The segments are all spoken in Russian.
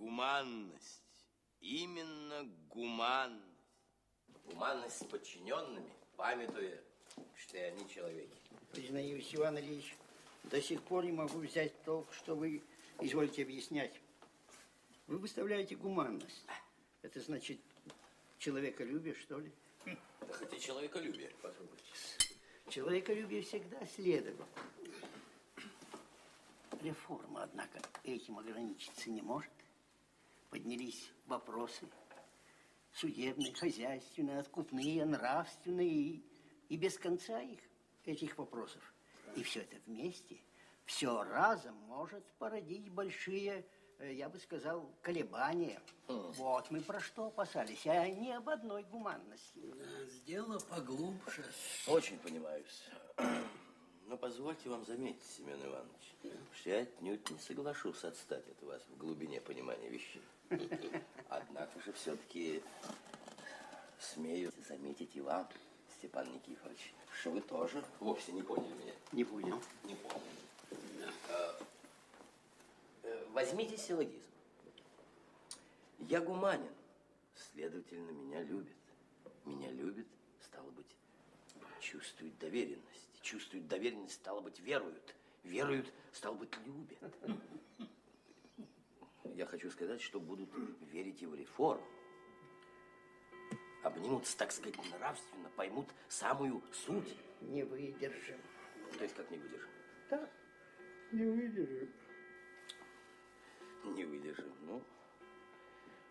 Гуманность. Именно гуманность. Гуманность с подчиненными, памятуя, что и они человеки. Признаюсь, Иван Ильич, до сих пор не могу взять в толк, что вы извольте объяснять. Вы выставляете гуманность. Это значит, человеколюбие, что ли? Да хоть и человеколюбие, попробуйте. Человеколюбие всегда следовало. Реформа, однако, этим ограничиться не может. Поднялись вопросы судебные, хозяйственные, откупные, нравственные и без конца их, этих вопросов. И все это вместе, все разом может породить большие, я бы сказал, колебания. Вот мы про что опасались, а не об одной гуманности. Дело поглубже. Очень понимаюсь. Но позвольте вам заметить, Семен Иванович, что я отнюдь не соглашусь отстать от вас в глубине понимания вещей. Однако же все-таки смею заметить и вам, Степан Никифорович, что вы тоже вовсе не поняли меня. Не понял. Не понял. Возьмите силлогизм. Я гуманен, следовательно, меня любят. Меня любят, стало быть, чувствуют доверенность. Чувствуют доверенность, стало быть, веруют. Веруют, стало быть, любят. Я хочу сказать, что будут верить и в реформу. Обнимутся, так сказать, нравственно, поймут самую суть. Не выдержим. То есть как не выдержим? Да, не выдержим. Не выдержим, ну,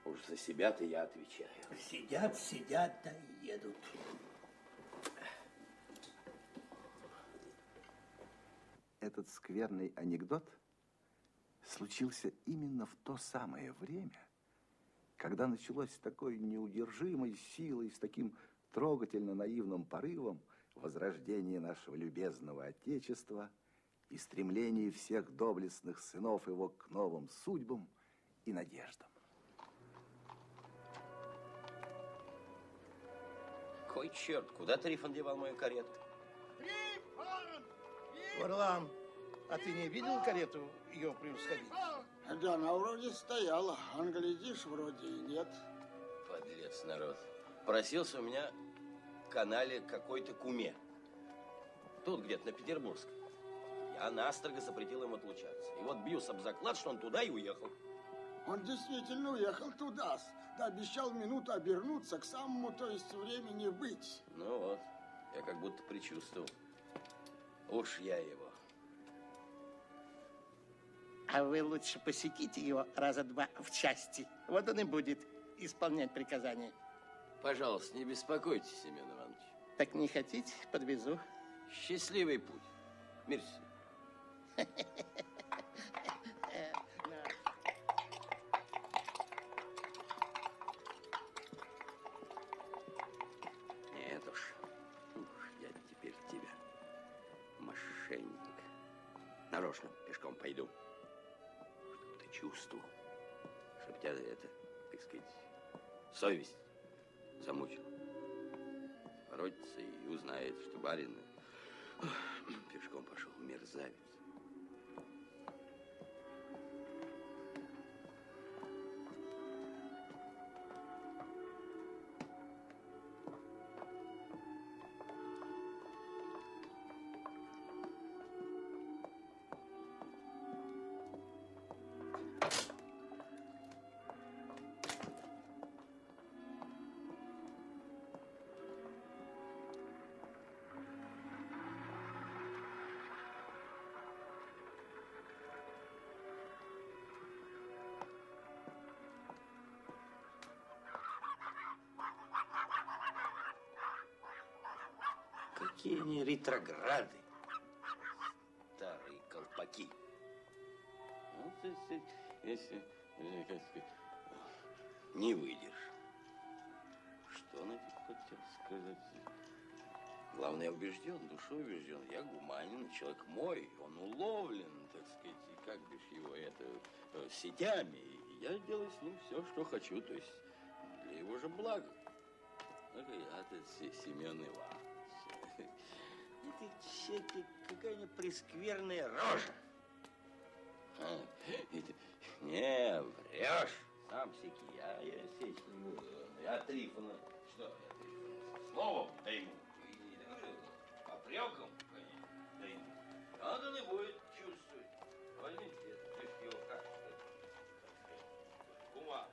уж за себя-то я отвечаю. Сидят, сидят, да и едут. Этот скверный анекдот случился именно в то самое время, когда началось с такой неудержимой силой, с таким трогательно-наивным порывом возрождение нашего любезного Отечества и стремление всех доблестных сынов его к новым судьбам и надеждам. Кой черт, куда Трифон девал мою карету? Трифон! Варлам, а ты не видел карету ее превосходить? Да, она вроде стояла, а глядишь, вроде и нет. Подлец народ. Просился у меня в канале какой-то куме. Тут где-то, на Петербургской. Я настрого запретил им отлучаться. И вот бьюсь об заклад, что он туда и уехал. Он действительно уехал туда, да обещал минуту обернуться к самому, то есть времени быть. Ну вот, я как будто предчувствовал. Уж я его. А вы лучше посетите его раза два в части. Вот он и будет исполнять приказания. Пожалуйста, не беспокойтесь, Семен Иванович. Так не хотите? Подвезу. Счастливый путь. Мерси. Нет уж. Я теперь тебя. Мошенник. Нарочно пешком пойду. Чтобы ты чувствовал. Чтобы тебя это, так сказать, совесть замучила. Воротится и узнает, что барин пешком пошел. Мерзавец. Какие они ретрограды, старые колпаки. Ну, если не выйдешь, что она тебе хотела сказать? Главное, я убежден, душой убежден, я гуманин, человек мой, он уловлен, так сказать, и как бишь его это сетями, и я делаю с ним все, что хочу, то есть для его же блага. Ну-ка, я-то Семен Иванович. И ты, чеки, какая-нибудь прескверная рожа. А, это... Не, Врешь, сам всякий, а я сесть не буду. Я Трифона. Что? Словом дайму. А прялком, конечно, дайму. Надо он и будет чувствовать. Возьмите, ты ж его как кума.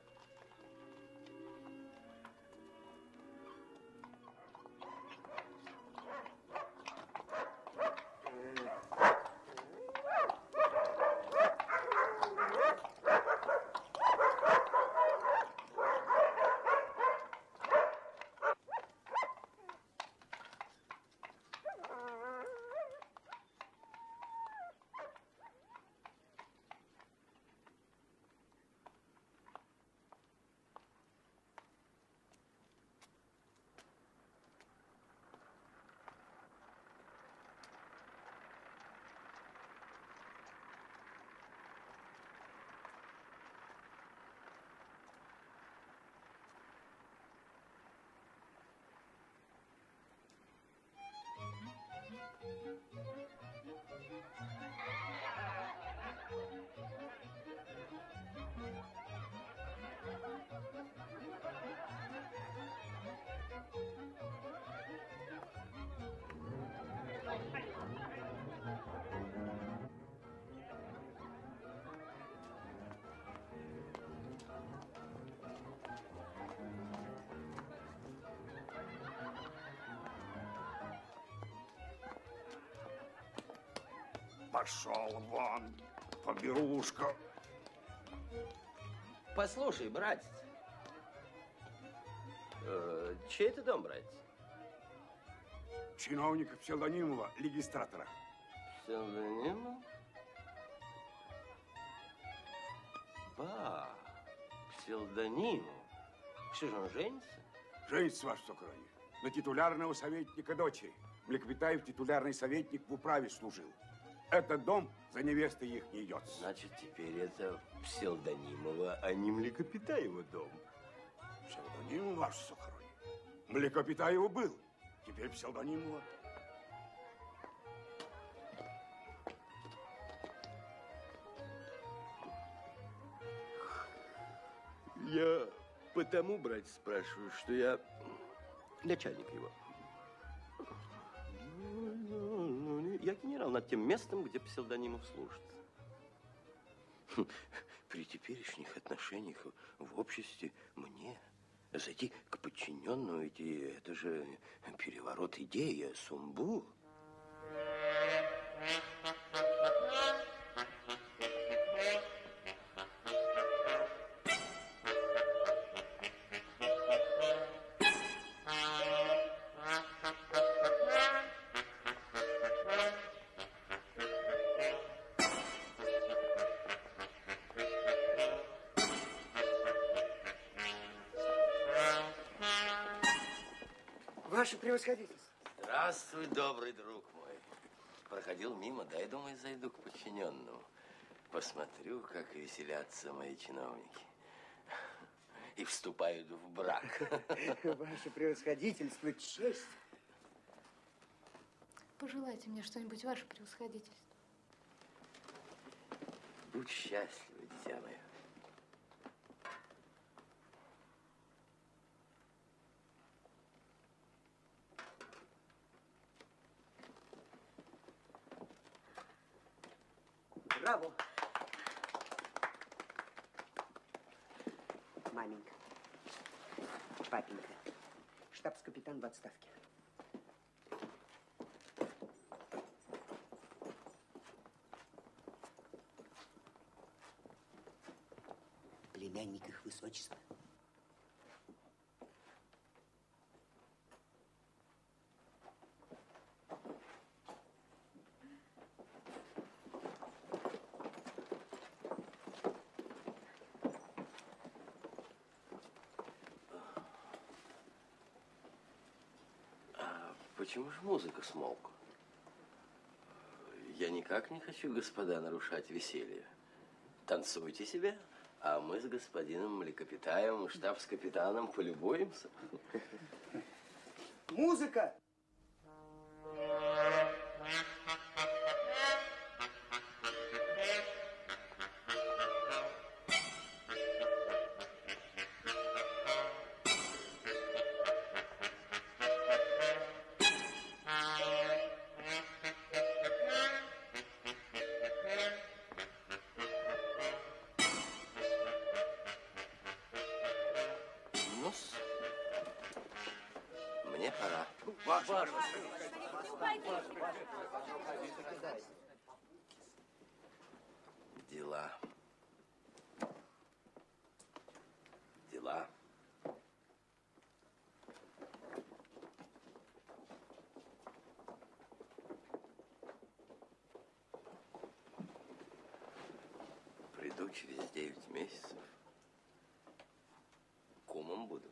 Пошел вон, поберушка. Послушай, братец. Чей это дом, братец? Чиновника Псевдонимова, регистратора. Псевдонимов? Ба, Псевдонимов. Что же он женится? Женится, ваше высокородие. На титулярного советника дочери. Млекопитаев титулярный советник в управе служил. Этот дом за невестой их не идет. Значит, теперь это Псевдонимова, а не Млекопитаева дом. Псевдонимова, ваше высокородие. Млекопитаева был, теперь Псевдонимова. Я потому, братец, спрашиваю, что я начальник его. Я генерал над тем местом, где Псевдонимов служит. При теперешних отношениях в обществе мне зайти к подчиненному, ведь это же переворот идеи, сумбур. Здравствуй, добрый друг мой. Проходил мимо, дай, думаю, зайду к подчиненному. Посмотрю, как веселятся мои чиновники. И вступают в брак. Ваше превосходительство, честь. Пожелайте мне что-нибудь, ваше превосходительство. Будь счастлива, дитя мое. Браво! Маменька, папенька, штабс-капитан в отставке. Племянник их высочества. Почему же музыка смолкла? Я никак не хочу, господа, нарушать веселье. Танцуйте себе, а мы с господином Млекопитаевым, штабс-капитаном полюбуемся. Музыка! Мне пора. Дела. Дела. Приду через 9 месяцев. Кумом буду.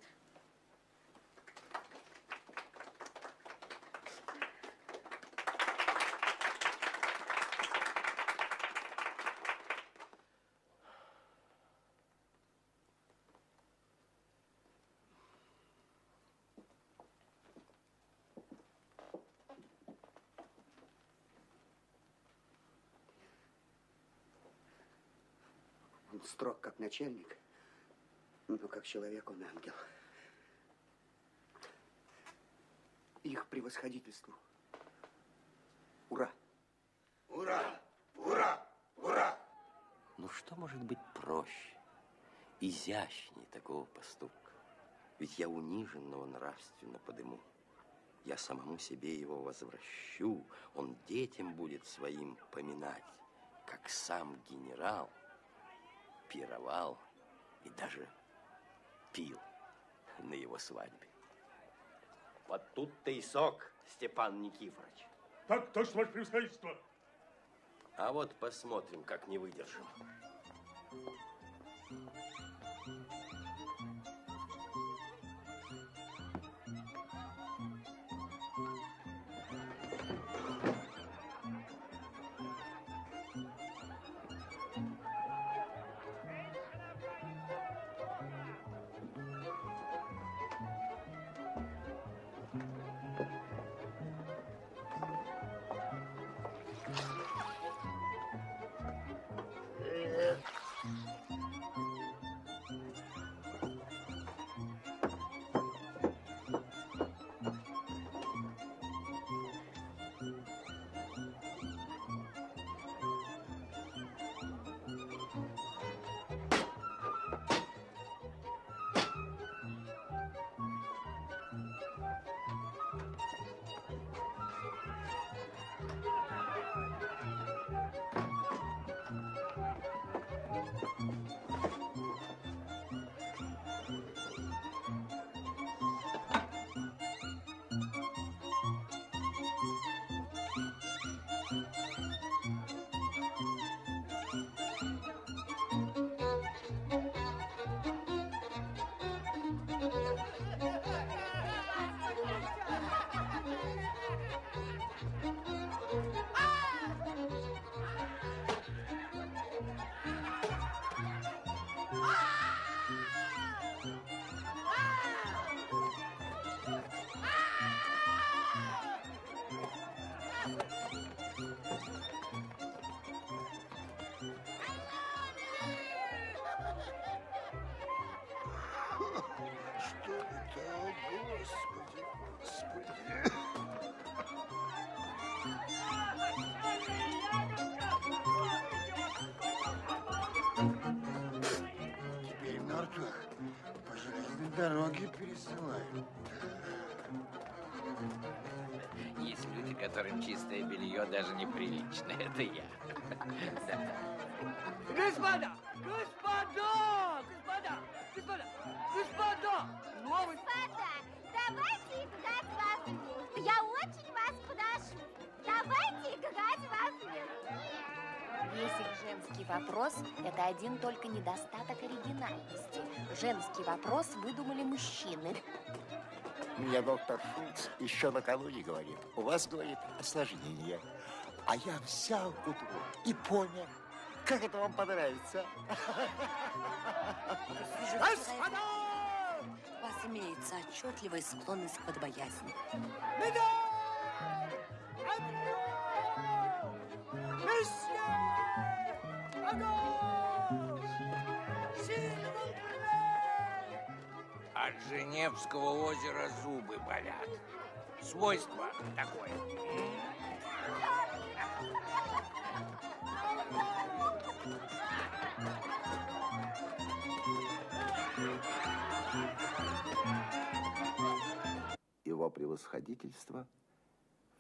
Строг как начальник, но как человек он ангел. Их превосходительству. Ура! Ура! Ура! Ура! Ну что может быть проще, изящнее такого поступка? Ведь я униженного нравственно подниму. Я самому себе его возвращу. Он детям будет своим поминать, как сам генерал пировал и даже пил на его свадьбе. Вот тут-то и сок, Степан Никифорович. Так точно, ваше превосходительство. А вот посмотрим, как не выдержим. Дороги пересылаем. Есть люди, которым чистое белье даже неприлично. Это я. Господа! Господа! Господа! Господа! Господа! Господа! Давайте играть вафли. Я очень вас прошу. Давайте играть вафли. Весь их женский вопрос – это один только недостаток оригинальности. Женский вопрос выдумали мужчины. Мне доктор Шульц еще накануне говорит, у вас, говорит, осложнение. А я взял утку и понял, как это вам понравится. Господа! У вас имеется отчетливая склонность к подбоязни. От Женевского озера зубы болят. Свойство такое. Его превосходительство превосходительство.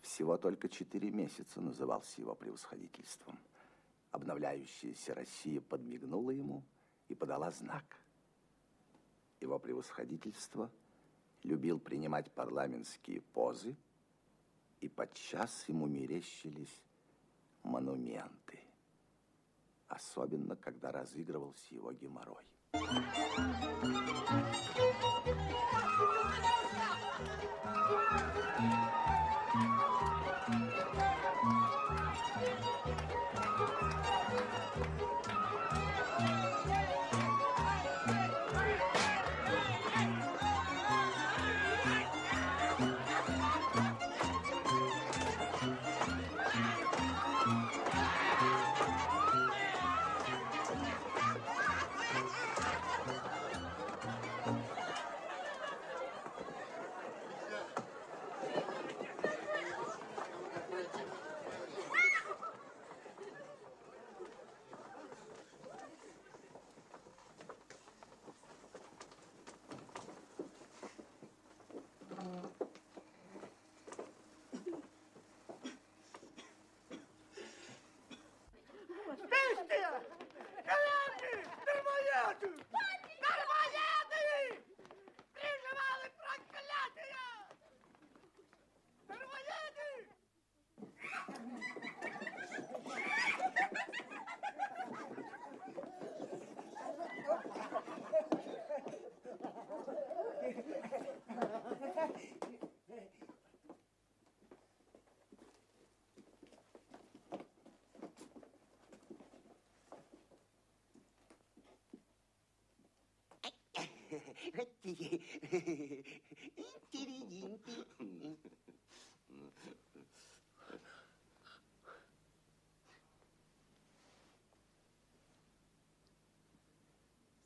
Всего только 4 месяца назывался его превосходительством. Обновляющаяся Россия подмигнула ему и подала знак. Его превосходительство любил принимать парламентские позы, и подчас ему мерещились монументы, особенно когда разыгрывался его геморрой.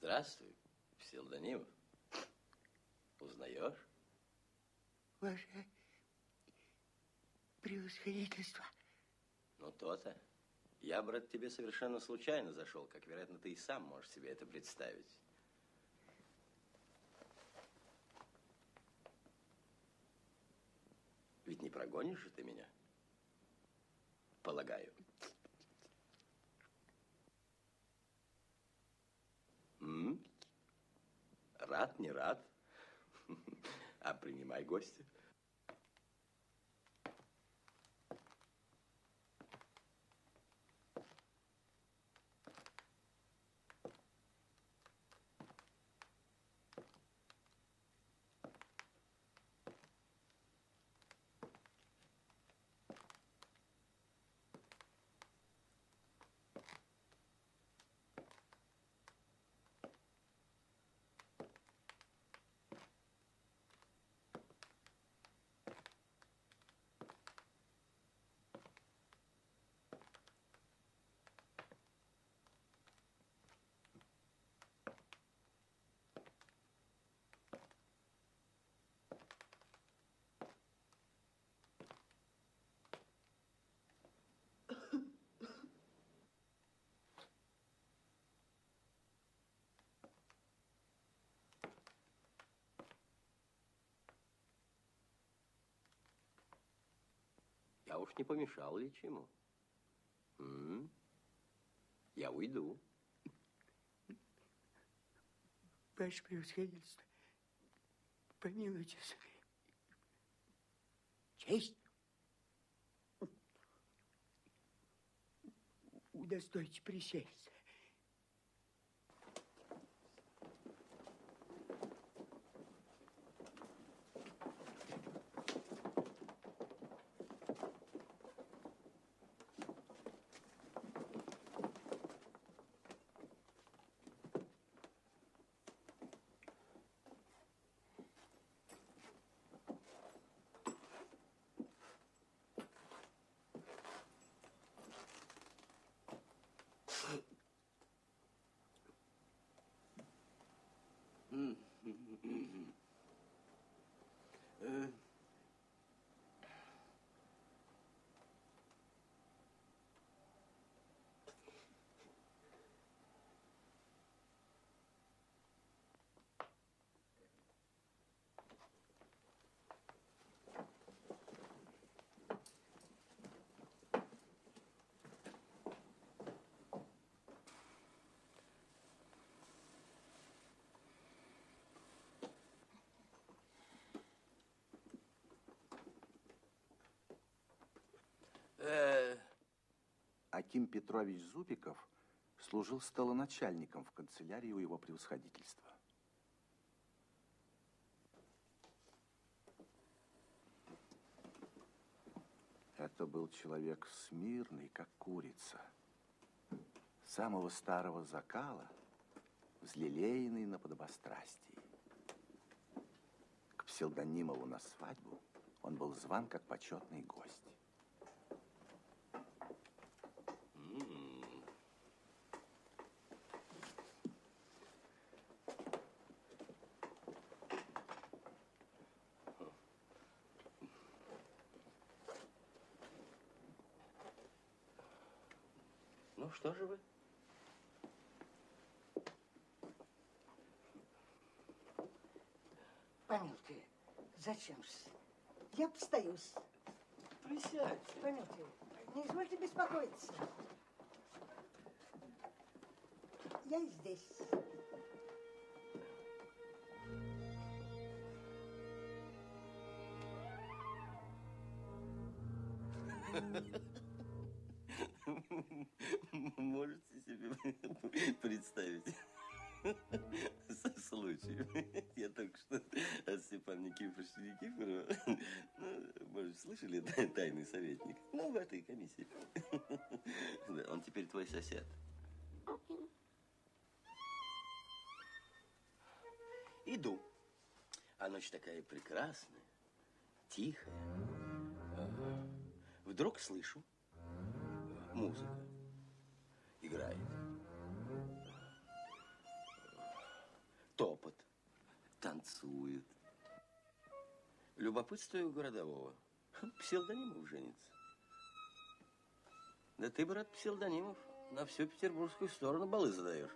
Здравствуй, Псилданимов. Узнаешь? Ваше превосходительство. Ну, то-то. Я, брат, к тебе совершенно случайно зашел, как, вероятно, ты и сам можешь себе это представить. Ведь не прогонишь же ты меня? Полагаю. Рад, не рад? А принимай гостя. Я уж не помешал ли чему? Я уйду. Ваше превосходительство, помилуйтесь. Честь. Удостойте присесть. Аким Петрович Зубиков служил столоначальником в канцелярии у его превосходительства. Это был человек смирный, как курица, самого старого закала, взлелеянный на подобострастии. К Псилданимову на свадьбу он был зван как почетный гость. Ну, что же вы? Помилуйте, зачем же? Я постаюсь. Присядьте. Помилуйте, не извольте беспокоиться. Я и здесь. Можете себе представить случай? Я только что от Степана Никифоровича Никифорова, ну, может, слышали, тайный советник? Ну, в этой комиссии. Он теперь твой сосед. Иду. А ночь такая прекрасная, тихая. Вдруг слышу, музыка играет. Топот. Танцует. Любопытствую городового. Псилданимов женится. Да ты, брат Псилданимов, на всю петербургскую сторону балы задаешь.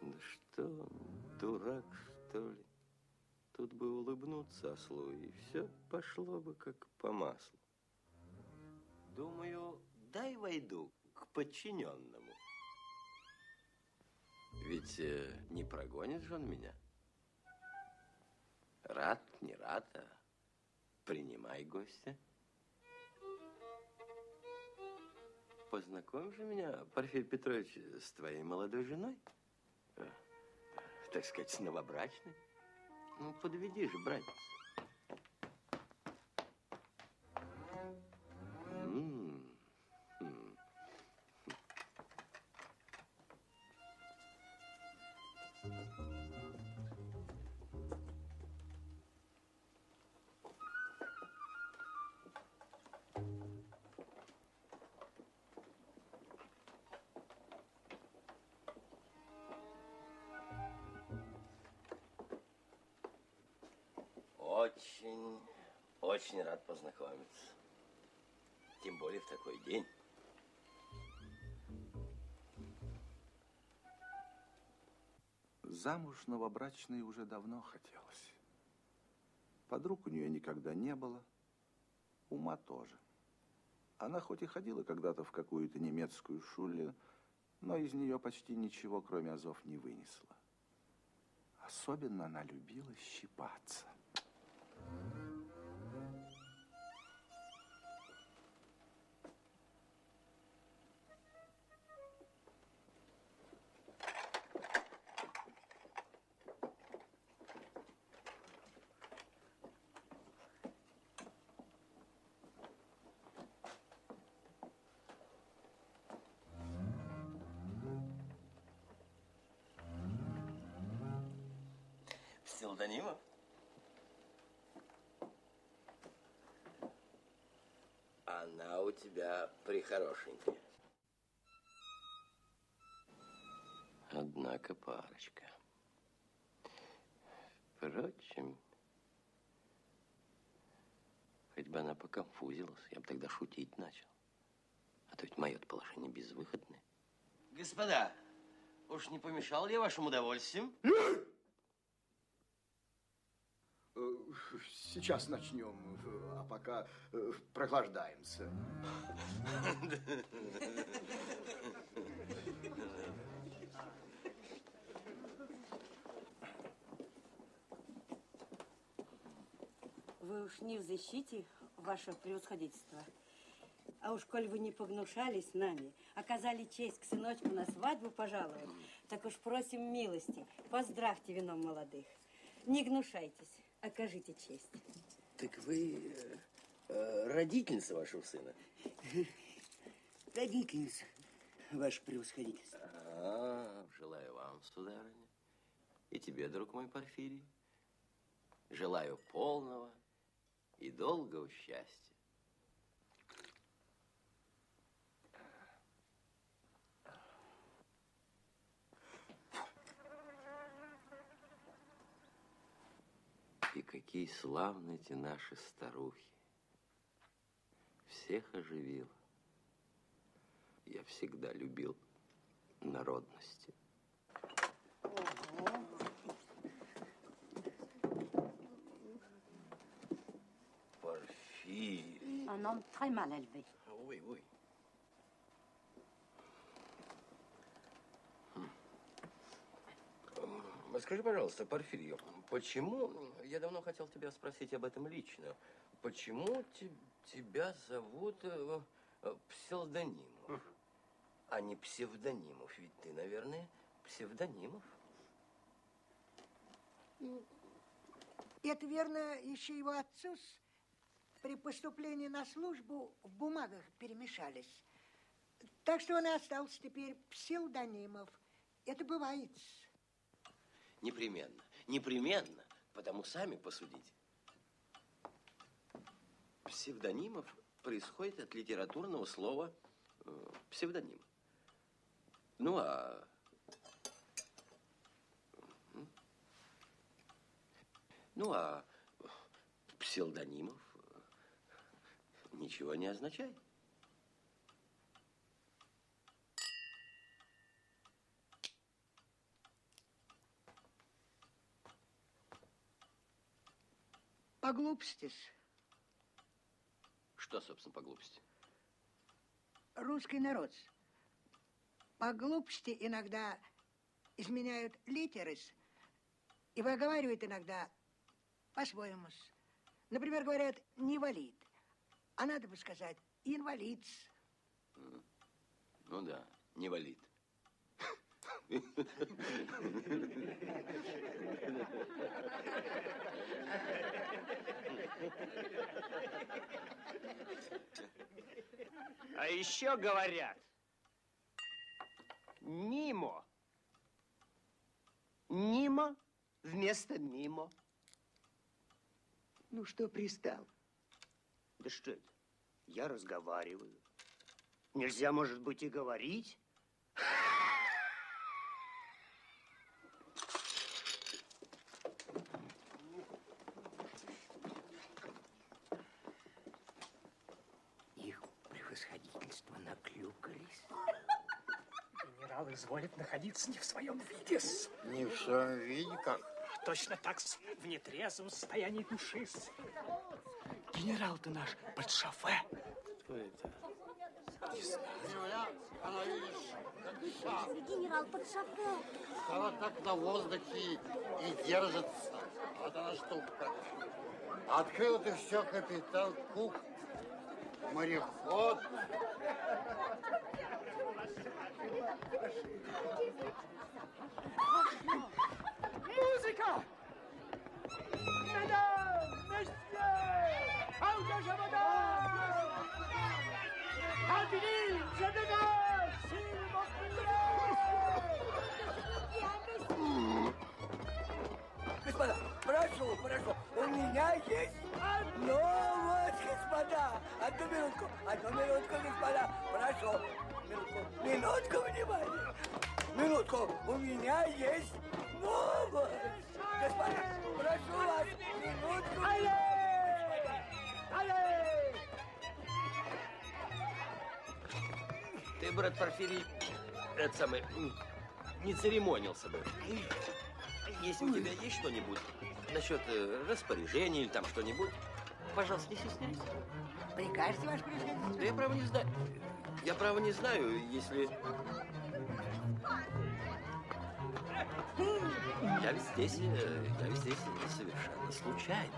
Да что он, дурак, что ли? Тут бы улыбнуться ослу, и все пошло бы как по маслу. Думаю, дай войду к подчиненному. Ведь не прогонит же он меня. Рад, не рад, а принимай гостя. Познакомь же меня, Порфирий Петрович, с твоей молодой женой. Так сказать, с новобрачной. Ну, подведи же, братец. Очень рад познакомиться. Тем более в такой день. Замуж новобрачной уже давно хотелось. Подруг у нее никогда не было. Ума тоже. Она хоть и ходила когда-то в какую-то немецкую шуле, но из нее почти ничего, кроме азов, не вынесла. Особенно она любила щипаться. Псилданимов? Она у тебя прихорошенькая. Однако парочка. Впрочем, хоть бы она поконфузилась, я бы тогда шутить начал. А то ведь мое-то положение безвыходное. Господа, уж не помешал я вашим удовольствием? Сейчас начнем, а пока проглаждаемся. вы уж не в защите, ваше превосходительство. А уж, коль вы не погнушались нами, оказали честь к сыночку на свадьбу пожаловать, так уж просим милости, поздравьте вином молодых. Не гнушайтесь, окажите честь. Так вы родительница вашего сына? Родительница, ваше превосходительство. Желаю вам, сударыня, и тебе, друг мой Порфирий, желаю полного и долгого счастья. И какие славные эти наши старухи. Всех оживила. Я всегда любил народности. Порфирий. Un homme très mal élevé. Oui, oui. Скажи, пожалуйста, Порфирий, почему, я давно хотел тебя спросить об этом лично, почему тебя зовут Псевдонимов, а не Псевдонимов? Ведь ты, наверное, Псевдонимов. Это верно, еще его отцу при поступлении на службу в бумагах перемешались. Так что он и остался теперь Псевдонимов. Это бывает. Непременно, непременно, потому сами посудите. Псевдонимов происходит от литературного слова псевдоним. Ну а псевдонимов ничего не означает. По глупости. Что, собственно, по глупости? Русский народ. По глупости иногда изменяют литеры и выговаривают иногда по-своему. Например, говорят невалид. А надо бы сказать инвалид. Ну да, невалид. А еще говорят, Нимо. Нимо вместо Мимо. Ну что пристал? Да что это? Я разговариваю. Нельзя, может быть, и говорить. Изволит находиться не в своем виде. Не в своем виде как? Точно так, в нетрезвом состоянии души. Генерал-то наш под шофе. Кто это? Не знаю. Она, видишь, как генерал под шофе. Она так на воздухе и держится. Вот она штука. Открыл ты все, капитан Кук. Мореход. Музыка! Медам, месье! Алгажабада! Адвин, Джадега! Сильвопия! Господа, прошу, прошу, у меня есть новость, господа! Одну минутку, господа, прошу. Минутку, минутку, внимание! Минутку, у меня есть новость! Господа, прошу вас, минутку! Алле! Алле! Ты, брат Порфирий, это самый, не церемонился бы. Если у тебя есть что-нибудь насчет распоряжения или там что-нибудь, пожалуйста, не стесняйся. Прикажете, ваше превосходительство? Да я, право, не знаю. Я, право, не знаю, если... Я ведь здесь совершенно случайно.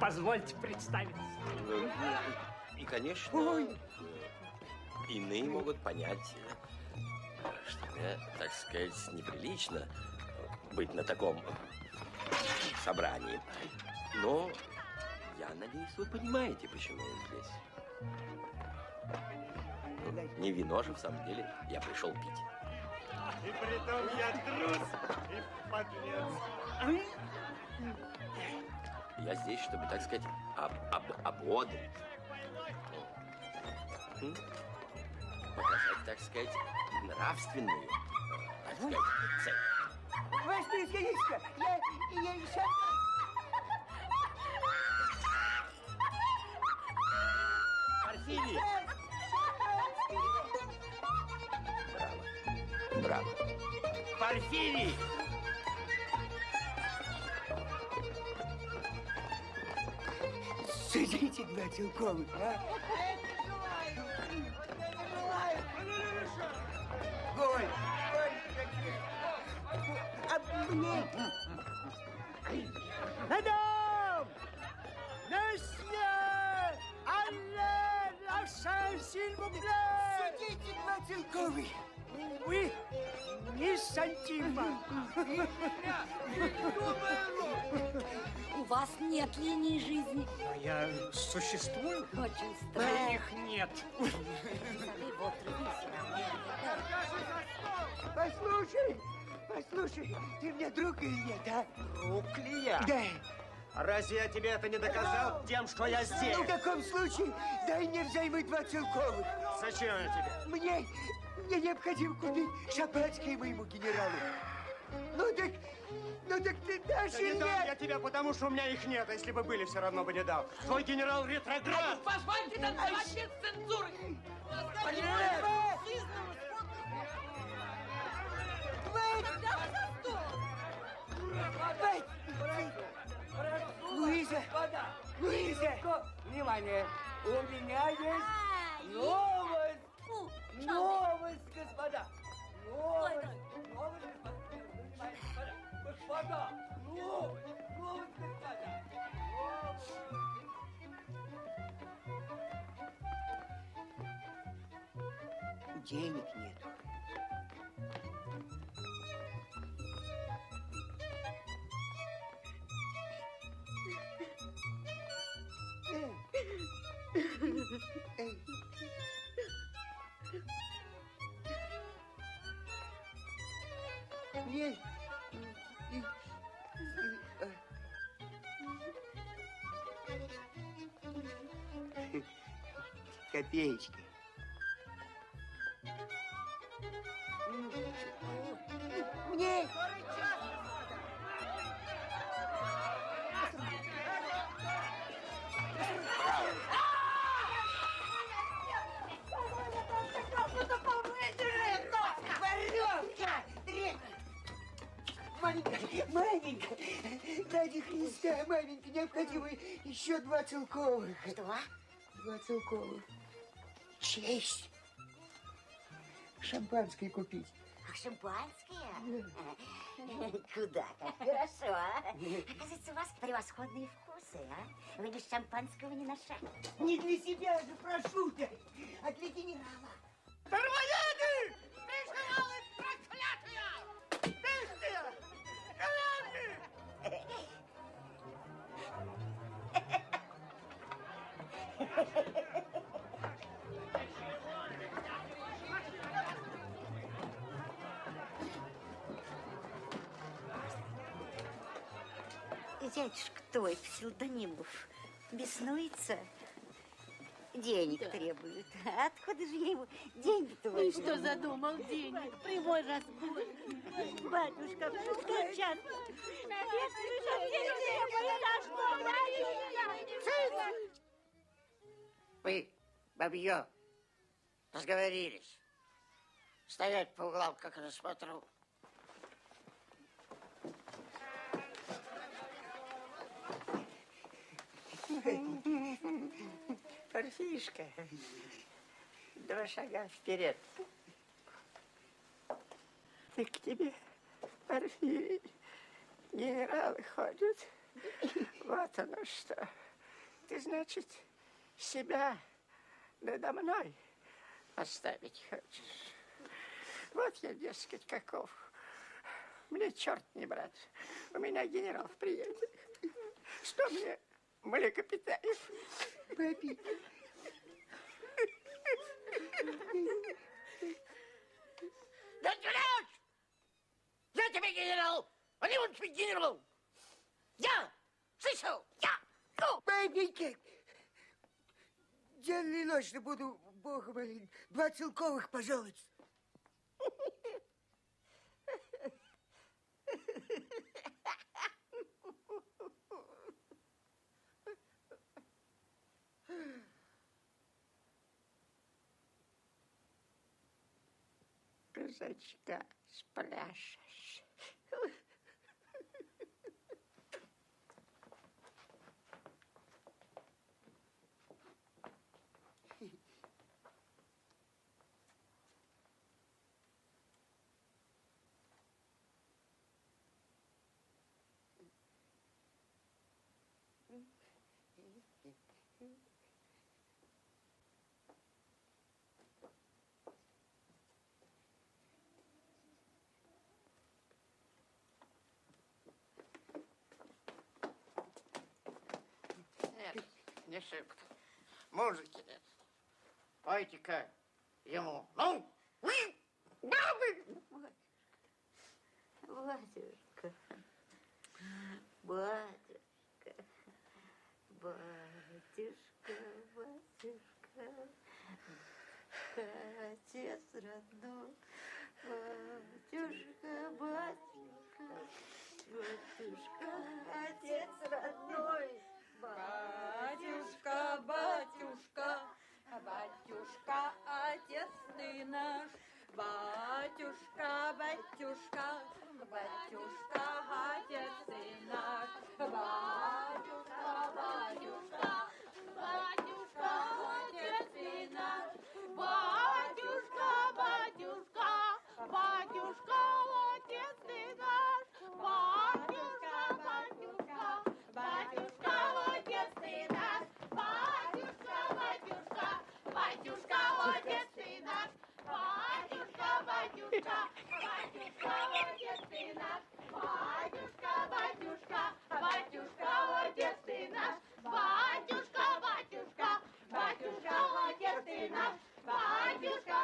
Позвольте представиться. И, конечно, ой, иные могут понять, что мне, так сказать, неприлично быть на таком собрании. Но я надеюсь, вы понимаете, почему я здесь. Не вино же, в самом деле, я пришел пить. И притом я трус и подлец. Я здесь, чтобы, так сказать, ободрить. Показать, так сказать, нравственную, так сказать, цель. Ваше превосходительство, я еще... Арсений! Браво. Парфирий! Судите, два целковых, а? Я не желаю! Голь! Голь! Мне! Мадам! Месье! Алле! Лавшан, сильвупле! Судите, два целковых! Вы не сантима. У вас нет линий жизни. А я существую? Очень странно. Их нет. Послушай, ты мне друг или нет, а? Друг ли я? Да. Разве я тебе это не доказал тем, что я здесь? Ну, в таком случае дай мне взаймы два целковых. Зачем я тебе? Мне необходимо купить шампанское моему генералу. Ну так ты дашь или нет? Да не дам я тебя, потому что у меня их нет, а если бы были, все равно бы не дал. Твой генерал ретроград! Позвольте танцевать без цензуры! Луиза! Внимание! У меня есть новость! Новость, господа! Новость, господа! Господа! Новость, господа! Новость! Денег нет. Нет. Копеечки. Мне! Маменька, ради Христа, маменька, необходимо еще два целковых. Два? Два целковых. Честь. Шампанское купить. А шампанское? Куда? Хорошо, а? Оказывается, у вас превосходные вкусы, а? Вы без шампанского не на шаг. Не для себя же прошу-то, а для генерала. Дармоеды! Пешевалы проклятые! Пешевалы! Дядюшка твой псевдонимов беснуется, денег требует. А откуда же я ему деньги-то возьму? И что задумал денег? Прямой разбой. Батюшка, что час? Вы, бабье, разговорились. Стоять по углам, как рассмотрю. Парфишка, два шага вперед. И к тебе Морфей, генералы ходят. Вот оно что. Ты, значит, себя надо мной оставить хочешь. Вот я, дескать, каков. Мне черт не брать. У меня генерал в приезде. Что мне, Млекопитаев? Бабик. Да ты ляжь! Я тебе генерал! Они будут быть генералом! Я! Слышал! Я! Ну! Бабики! День и ночь буду, бога молить. 2 целковых, пожалуйста. Казачка спляшешь. Нет, не шибко. Музыки нет. Пойте-ка ему. Ну! Батюшка. Батюшка. Батюшка, батюшка. Отец родной. Батюшка, батюшка. Батюшка, отец родной. Батюшка, батюшка, батюшка, отец ты наш. Батюшка, батюшка, батюшка, отец ты наш. Батюшка, батюшка, батюшка, отец ты наш. Батюшка, батюшка, батюшка, отец ты наш. Батюшка, батюшка, батюшка, отец ты наш. Батюшка, батюшка, батюшка, отец ты наш. Батюшка, батюшка, батюшка, отец ты наш. Батюшка, батюшка, батюшка, отец ты наш. Батюшка, батюшка, батюшка, отец ты наш. Батюшка.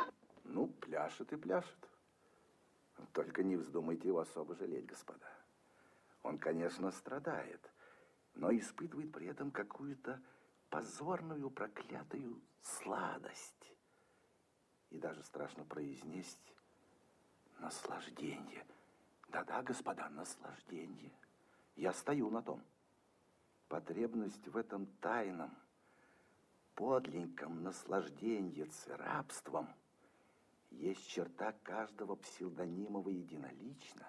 Ну, пляшет и пляшет. Только не вздумайте его особо жалеть, господа. Он, конечно, страдает, но испытывает при этом какую-то позорную, проклятую сладость. И даже страшно произнести наслаждение. Да-да, господа, наслаждение. Я стою на том. Потребность в этом тайном, подлинном наслаждении царапством есть черта каждого псевдонимова единолично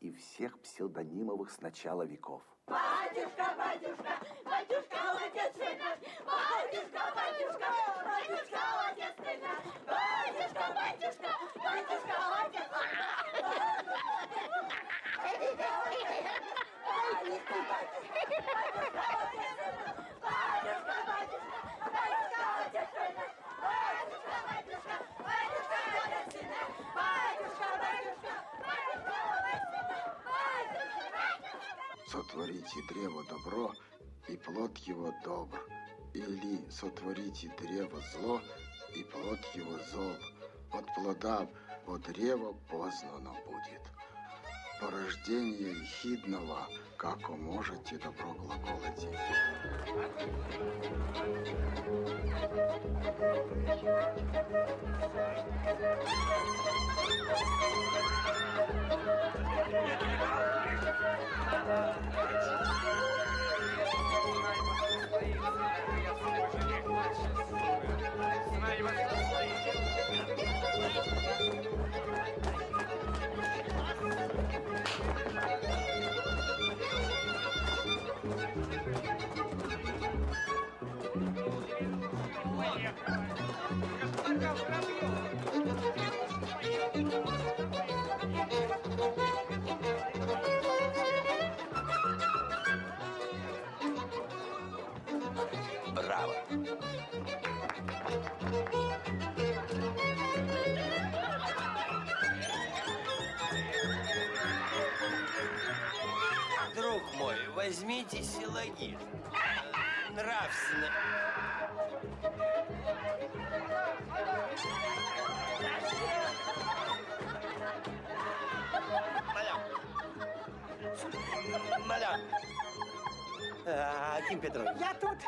и всех псевдонимовых с начала веков. Батюшка, батюшка, батюшка, отец ты наш. Батюшка, батюшка, батюшка, отец ты наш. Батюшка, батюшка, батюшка, отец ты Сотворите древо добро, и плод его добр. Или сотворите древо зло, и плод его зол. От плода от древа познано будет. Порождение ехидного, как можете добро глаголоти. Thank you. возьмите силоги. Нравственно. Мадам. Аким Петрович. Я тут.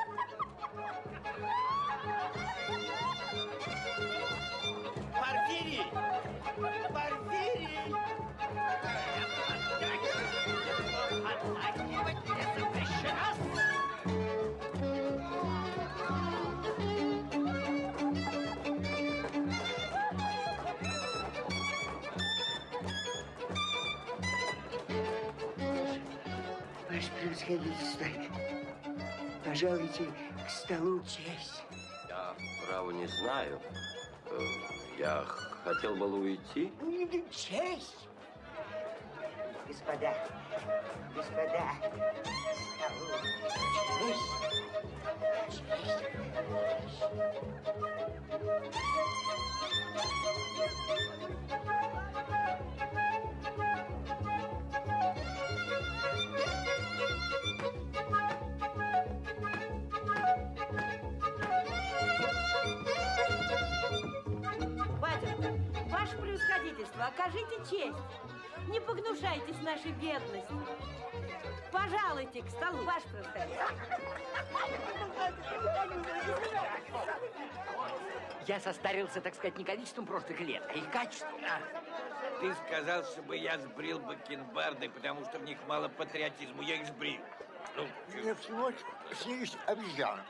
Порфирий! Порфирий! Оттакивать не запрещено! Ваше превосходительство, пожалуйте к столу честь. Я право не знаю. Я хотел бы уйти. Честь! Господа, господа, к столу честь. Ваше превосходительство, окажите честь. Не погнушайтесь нашей бедности. Пожалуйте к столу, ваше превосходительство. Я состарился, так сказать, не количеством прошлых лет, а их качеством. Ты сказал, чтобы я сбрил бакенбарды, потому что в них мало патриотизма. Я их сбрил. Мне всего съесть обезьян.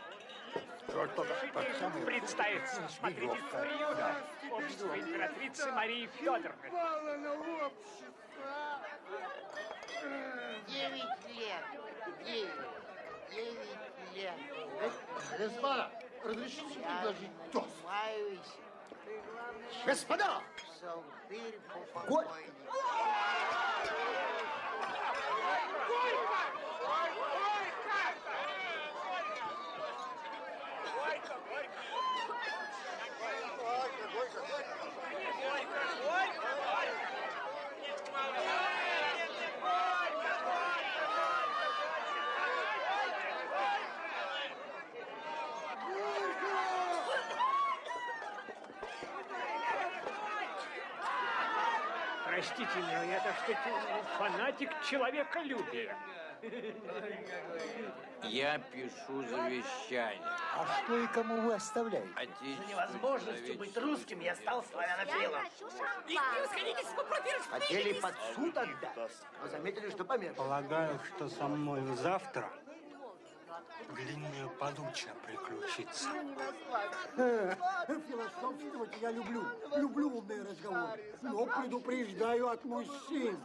Представится, смотрите, приюта общества императрицы Марии Федоровны. 9 лет. 9 лет. Господа, разрешите предложить тост? Господа! Горько! Простите меня, я так что фанатик человеколюбия. Я пишу завещание. А что и кому вы оставляете? За невозможностью быть русским я стал славянофилом. И не расходитесь по проверочке. Хотели под суд отдать, но заметили, что помешали. Полагаю, что со мной завтра длинная подуча приключится. Философствовать я люблю. Люблю умные разговоры. Но предупреждаю от мужчин.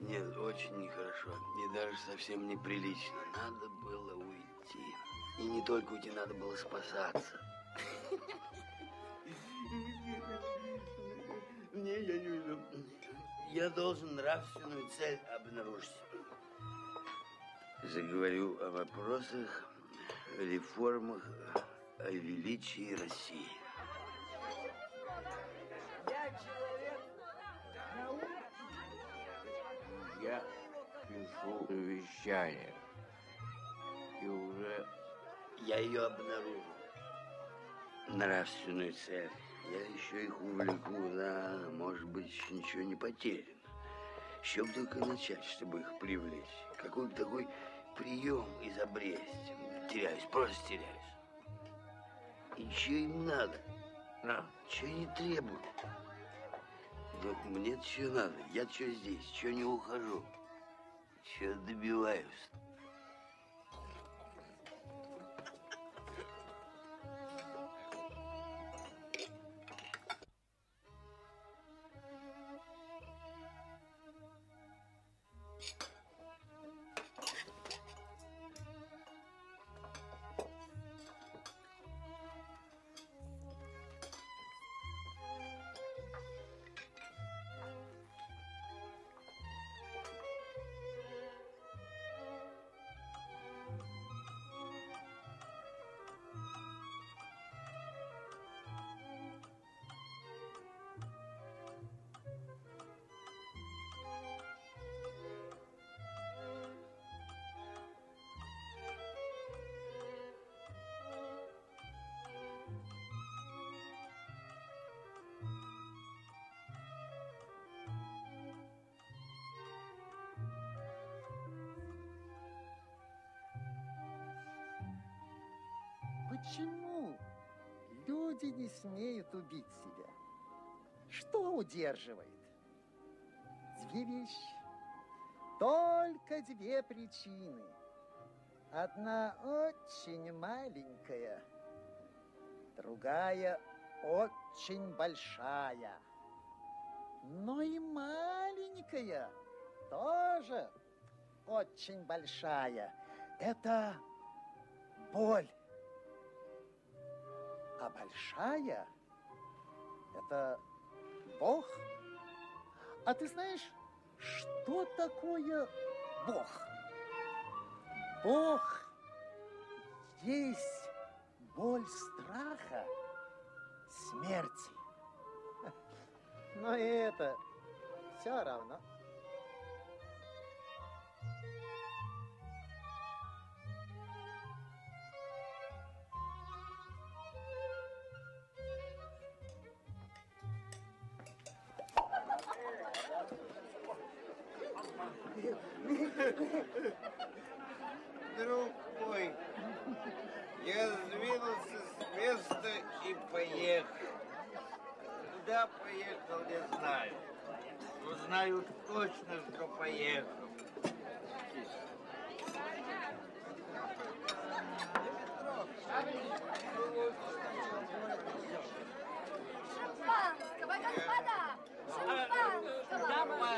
Нет, очень нехорошо. И даже совсем неприлично. Надо было уйти. И не только уйти, надо было спасаться. Не, я не уйду. Я должен нравственную цель обнаружить. Заговорю о вопросах, реформах, о величии России. Я пишу завещание, и уже я ее обнаружил. Нравственную цель. Я еще их увлеку, да, может быть, еще ничего не потеряно. Еще бы только начать, чтобы их привлечь. Какой-то такой прием изобрести. Теряюсь, просто теряюсь. И чего им надо? На. Чего не требуют? Но мне что надо? Я что здесь? Что не ухожу? Что добиваюсь? Почему люди не смеют убить себя? Что удерживает? Две вещи. Только две причины. Одна очень маленькая, другая очень большая. Но и маленькая тоже очень большая. Это боль. А большая – это Бог. А ты знаешь, что такое Бог? Бог есть боль страха, смерти. Но и это все равно. Друг мой, я сдвинулся с места и поехал. Куда поехал, не знаю. Но знаю точно, что поехал. Шампанского, господа! Шампанского!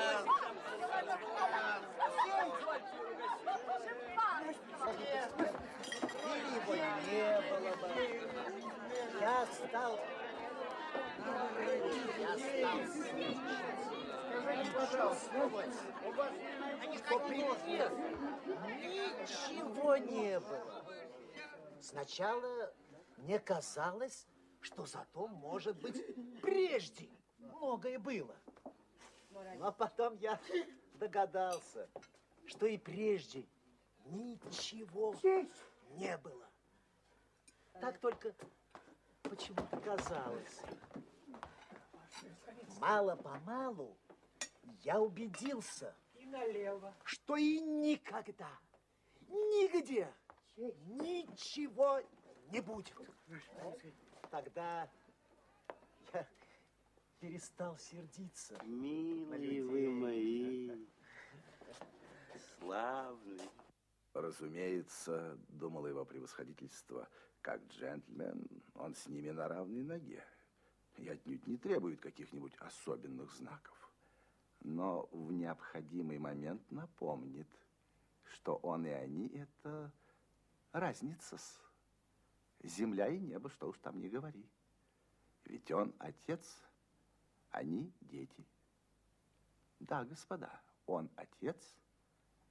Скажите, пожалуйста, у вас ничего не было. Сначала мне казалось, что зато, может быть, прежде многое было. Но потом я догадался, что и прежде ничего не было. Так только почему-то казалось. Мало-помалу я убедился, что и никогда, нигде ничего не будет. Тогда я перестал сердиться. Милые вы мои, славные. Разумеется, думал его превосходительство, как джентльмен, он с ними на равной ноге. И отнюдь не требует каких-нибудь особенных знаков. Но в необходимый момент напомнит, что он и они – это разница. Земля и небо, что уж там не говори. Ведь он отец, они дети. Да, господа, он отец,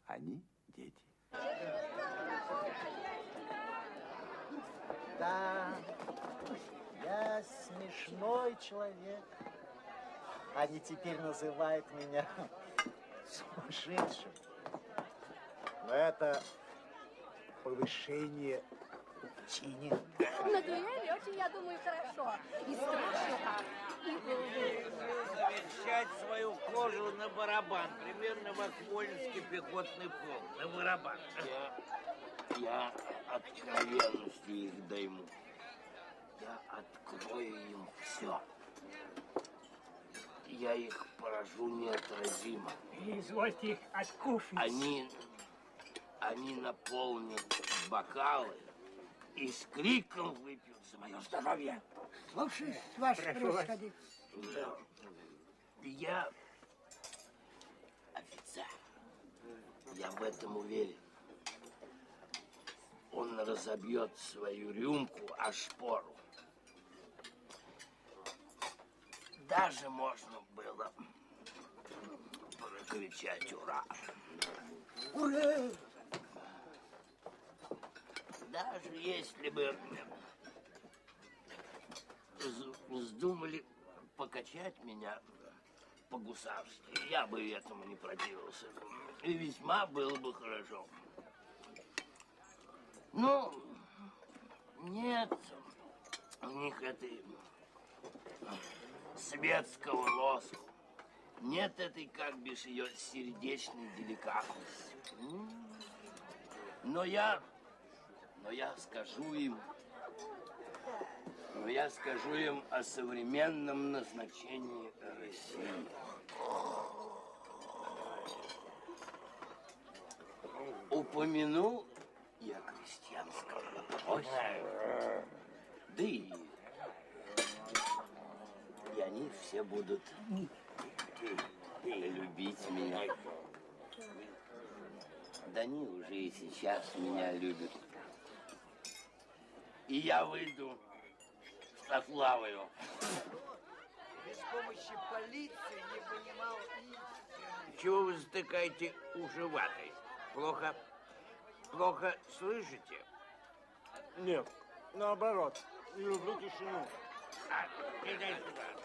они дети. Да, я смешной человек. Они теперь называют меня сумасшедшим. Но это повышение в чине. На дуэли очень, я думаю, хорошо. И страшно. Завещать свою кожу на барабан. Примерно Макмолинский пехотный полк. На барабан. Я откровенности их дайму. Я открою им все. Я их поражу неотразимо. Извольте их откушать. Они наполнят бокалы и с криком выпьют за мое здоровье. Слушай, ваше превосходительство. Я офицер. Я в этом уверен. Он разобьет свою рюмку о шпору. Даже можно было прокричать «Ура!». Ура! Даже если бы вздумали покачать меня по-гусарски, я бы этому не противился. И весьма было бы хорошо. Но нет у них этой светского лоску. Нет этой, как бишь, ее сердечной деликатности. Но я скажу им, но я скажу им о современном назначении России. Упомянул и о крестьянском вопросе. Да и они все будут любить меня. Да они уже и сейчас меня любят. И я выйду со славою. Без помощи полиции не понимал истины. Чего вы затыкаете уши ватой? Плохо слышите? Нет, наоборот. Люблю тишину.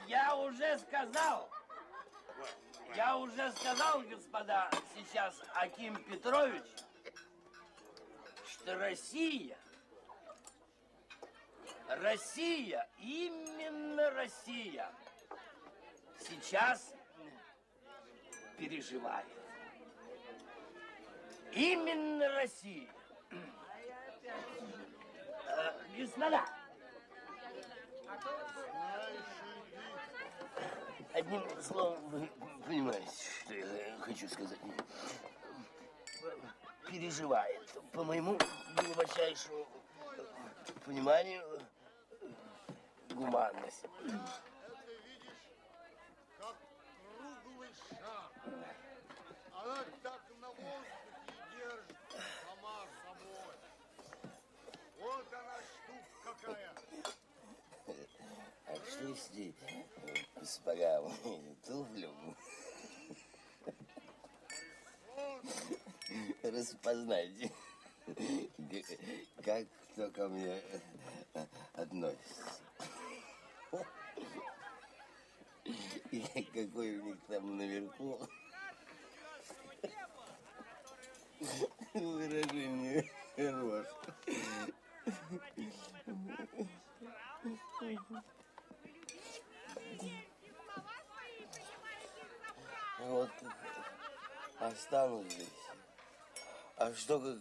Я уже сказал. Я уже сказал, господа, сейчас Аким Петрович, что Россия, именно Россия сейчас переживает. Именно Россия. Господа. Одним словом, вы понимаете, что я хочу сказать. Переживает, по моему глубочайшему пониманию, гуманность. Это видишь, как круглый шар. Она так на воздухе держит сама собой. Вот она штука какая. А что если, господа, мы туфлю распознайте, как кто ко мне относится. И какой у них там наверху выражение хорош. Вот останусь здесь. А что как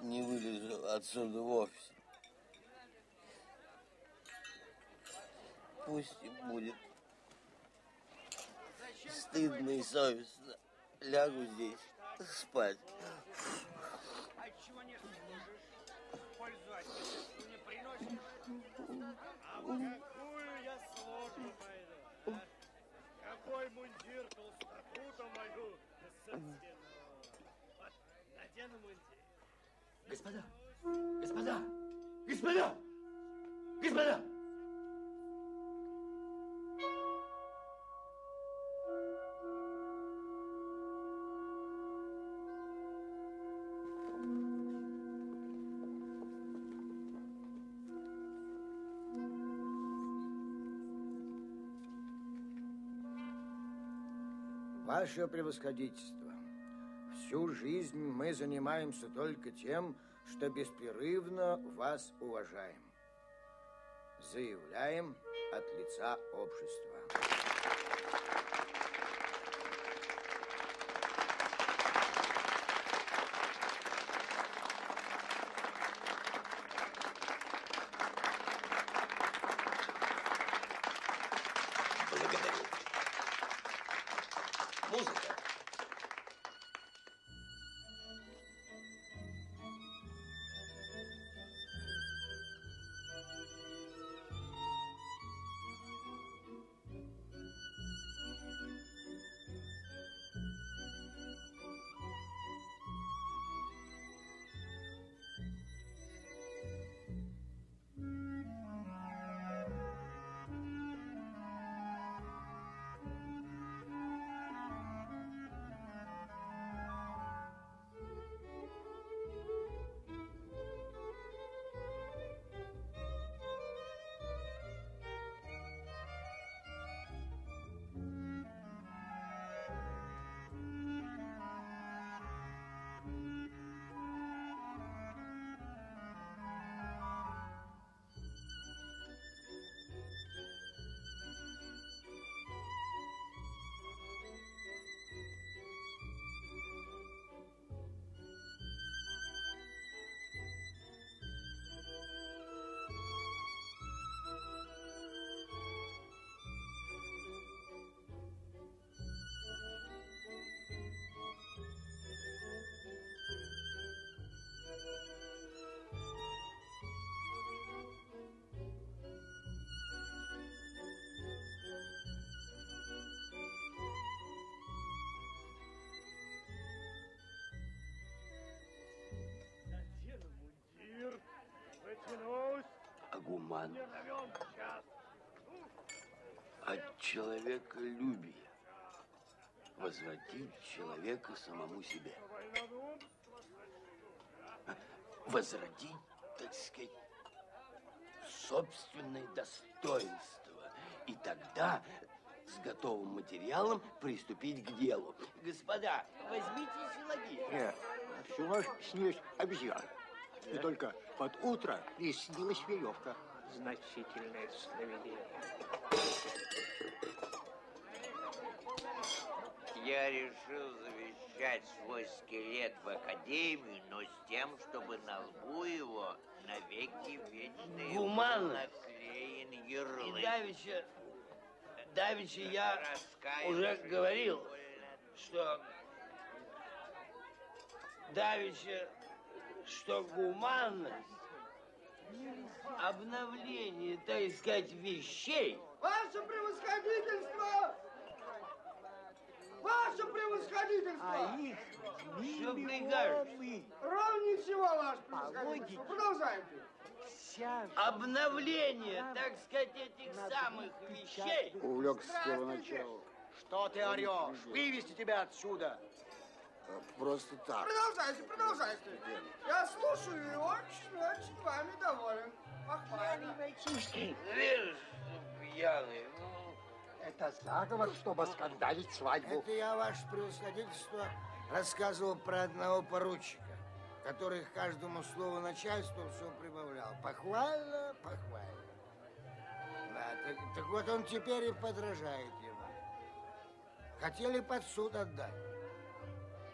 не вылезу отсюда вовсе? Пусть будет стыдно и совестно. Лягу здесь спать. А чего не служишь? Пользу от тебя не приносишь? А в какую я службу пойду? А? Какой мундир толстоту-то мою сцену? Вот, надену мундир. Господа! Господа! Господа! Господа! Ваше превосходительство, всю жизнь мы занимаемся только тем, что беспрерывно вас уважаем. Заявляем от лица общества. обман от человеколюбия, возвратить человека самому себе, возродить, так сказать, собственное достоинство, и тогда с готовым материалом приступить к делу. Господа, возьмите силоги. Всю ночь снилась обезьяна. Да? И только под утро ей снилась веревка. Значительное сновидение. Я решил завещать свой скелет в академию, но с тем, чтобы на лбу его навеки вечные наклеен ярлык. И давеча я уже говорил, что гуманность, обновление, так сказать, вещей. Ваше превосходительство! Ваше превосходительство! А их миллионы. Ровнее всего, ваше превосходительство. Продолжайте. Обновление, так сказать, этих самых вещей. Увлекся с первого начала. Что ты орешь? Вывести тебя отсюда. Просто так. Продолжайте, продолжайте. Я слушаю и очень вами доволен. Похвально. Видишь, пьяный. Это заговор, чтобы скандалить свадьбу. Это я, ваше превосходительство, рассказывал про одного поручика, который каждому слову начальству все прибавлял. Похвально, похвально. Да, так вот он теперь и подражает ему. Хотели под суд отдать,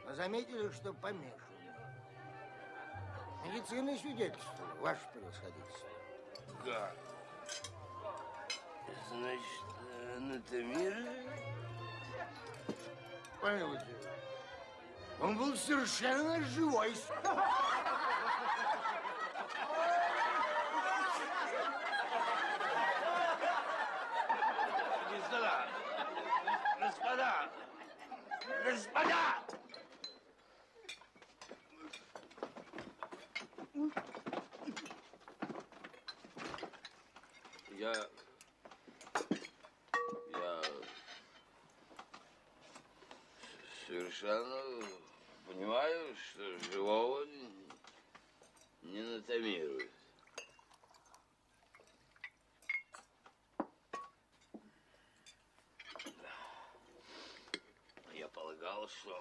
но заметили, что помешали. Медицинное свидетельство, ваше превосходительство. Да. Значит, анатомировали? Понимаете, он был совершенно живой. Господа! Господа! Господа! Я совершенно понимаю, что живого не анатомируют. Я полагал, что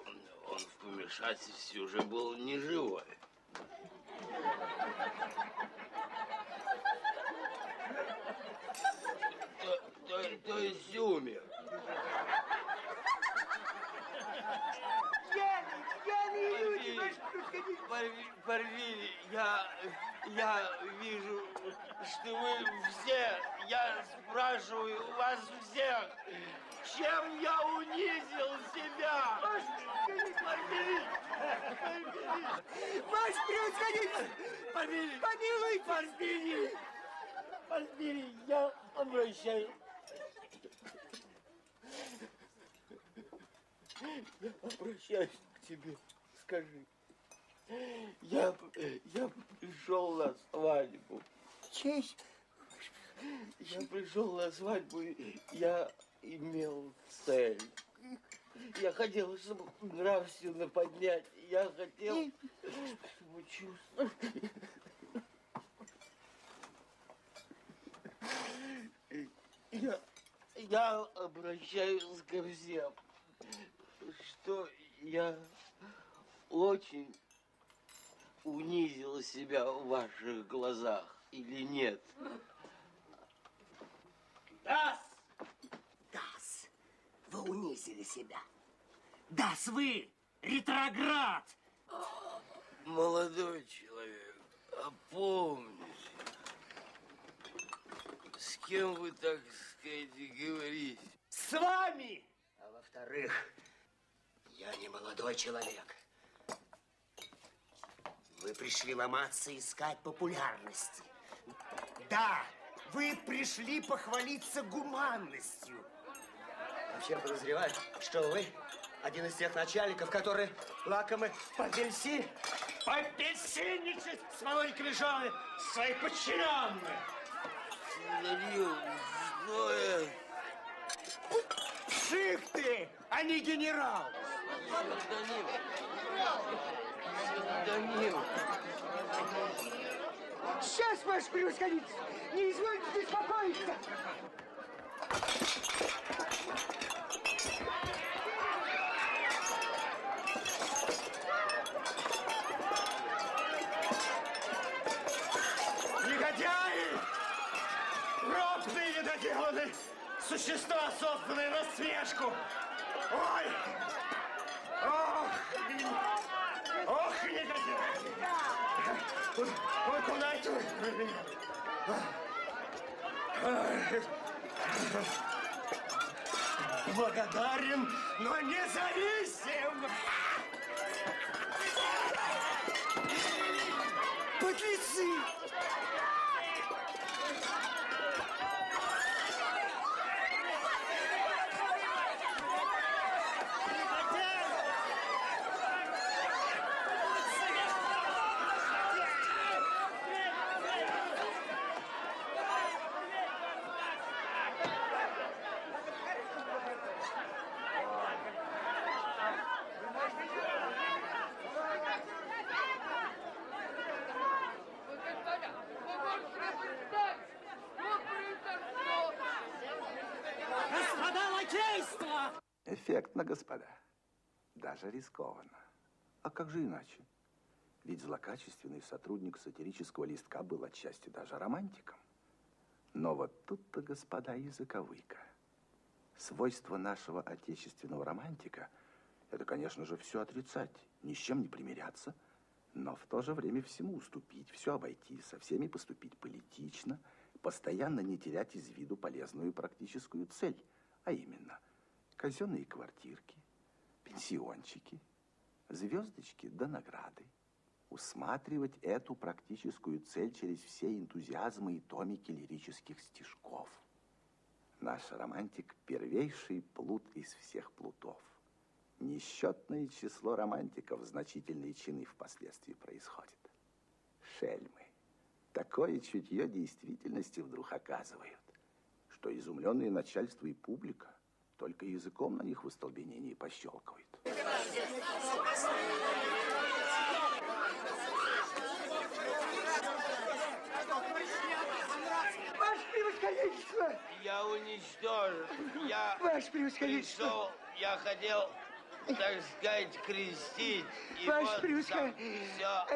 он в помешательстве уже был не живой. То есть умер. Пьяные люди, ваше превосходительство. Порвили, я вижу, что вы все, я спрашиваю вас всех, чем я унизил себя? Порвили, ваше превосходительство. Порвили, помилуйте. Порвили, порвили, я обращаюсь. Я обращаюсь к тебе, скажи. Я пришел на свадьбу. Честь. Я пришел на свадьбу, я имел цель. Я хотел, чтобы нравственно поднять. Я хотел, чтобы чувствовать. Я обращаюсь ко всем, что я очень унизил себя в ваших глазах или нет? Дас! Дас, вы унизили себя. Дас, вы ретроград! Молодой человек, опомнись. С кем вы, так сказать, говорите? С вами! А во-вторых, я не молодой человек. Вы пришли ломаться и искать популярности. Да, вы пришли похвалиться гуманностью. Вообще подозреваю, что вы один из тех начальников, которые лакомы попельсинничают с молоденькими женами своих подчиненных. задавил. Что я? Пшик ты, а не генерал! Данил! Данил! Сейчас, ваше превосходительство! Не извольте беспокоиться! Негодяи! Робные недоделаны! Существа, созданные на смешку! Ой! Ох! Ох, негодяи! Ой, куда это? Благодарен, но независим! Подлецы! Эффектно, господа. Даже рискованно. А как же иначе? Ведь злокачественный сотрудник сатирического листка был отчасти даже романтиком. Но вот тут-то, господа, языковыка. Свойство нашего отечественного романтика – это, конечно же, все отрицать, ни с чем не примиряться, но в то же время всему уступить, все обойти, со всеми поступить политично, постоянно не терять из виду полезную практическую цель, а именно – казенные квартирки, пенсиончики, звездочки да награды. Усматривать эту практическую цель через все энтузиазмы и томики лирических стишков. Наш романтик – первейший плут из всех плутов. Несчетное число романтиков значительные чины впоследствии происходит. Шельмы. Такое чутье действительности вдруг оказывают, что изумленные начальство и публика только языком на них в остолбенении пощелкивает. Ваше превосходительство! Я уничтожен. Я Ваше превосходительство! Пришел, я хотел, так сказать, крестить. И Ваше вот превосходительство!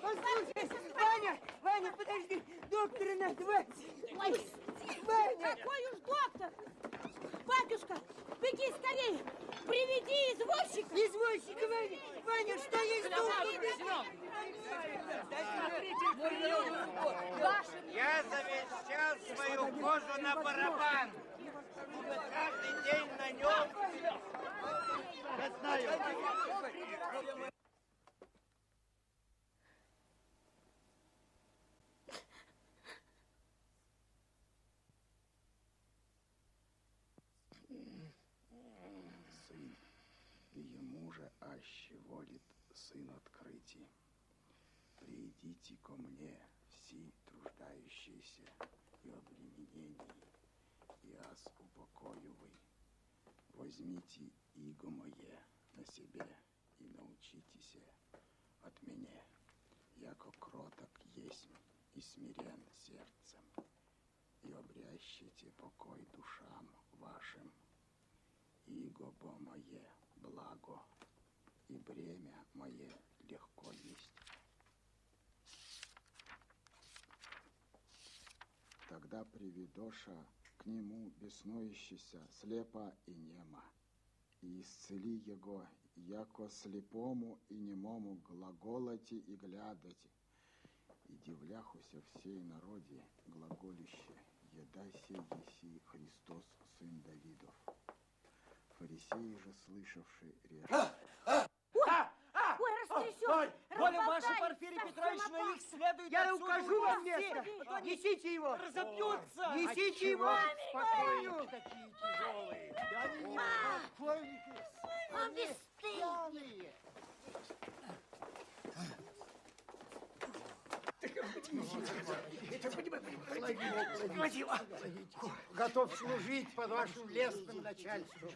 Послушай, Ваня, подожди, доктора надо, Ваня. Какой уж доктор? Батюшка, беги скорее, приведи извозчика. Извозчика, Ваня, что есть доктор? Я завещал свою кожу на барабан. Каждый день на нем. Я знаю. Сын ее мужа ощеволит сын открытий. Придите ко мне, все труждающиеся и обременении, и аз упокою вы. Возьмите иго мое на себе и научитесь от меня, яко кроток есть и смирен сердцем, и обрящите покой душам вашим. Иго бо мое благо, и бремя мое легко есть. Тогда приведоша к нему беснующийся, слепо и немо, и исцели его, яко слепому и немому глаголоти и глядати, и дивляхуся всей народе глаголище, еда сей еси Христос, сын Давидов. Фарисеи же, слышавшие, режут. Ой, растрясёт! Воля ваша, Порфирий Петрович, на их следует. Я укажу вам место! Несите его! Разобьются! Несите его! Спокойно! Такие тяжелые! Он бесстыдный! Готов служить под вашим лесным начальством.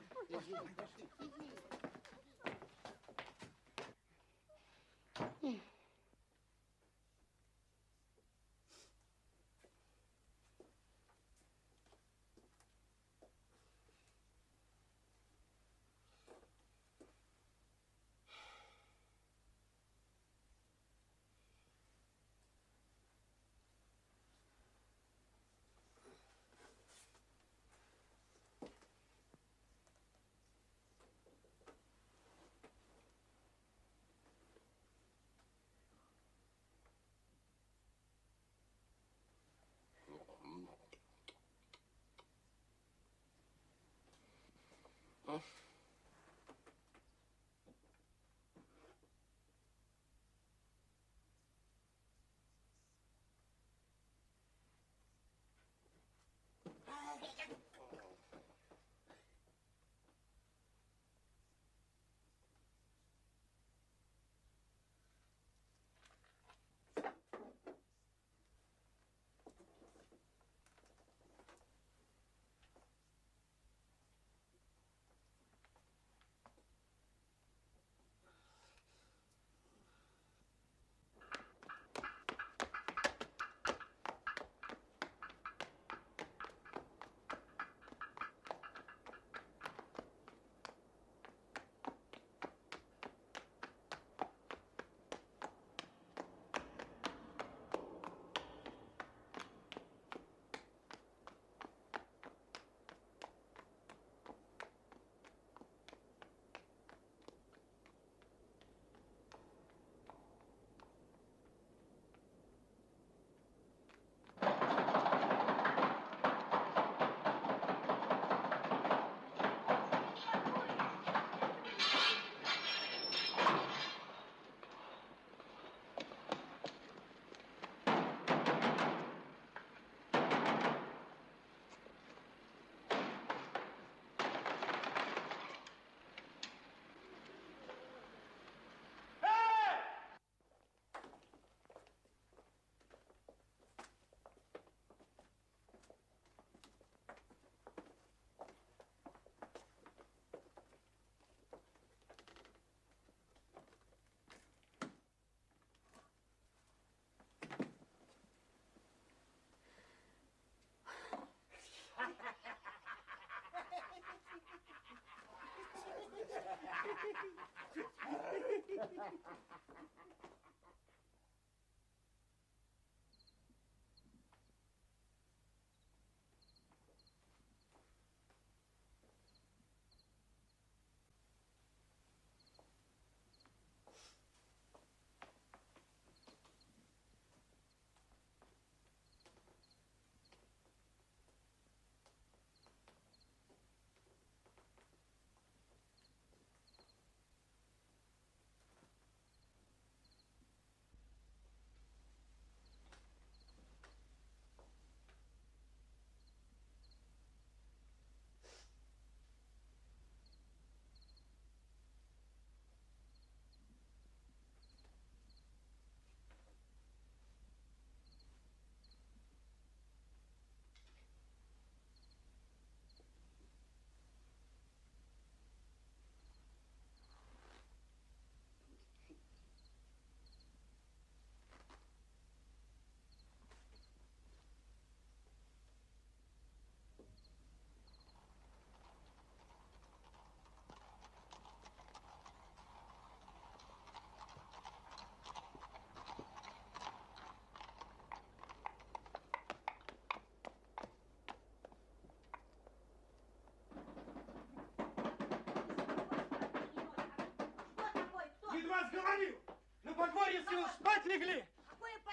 Спать легли.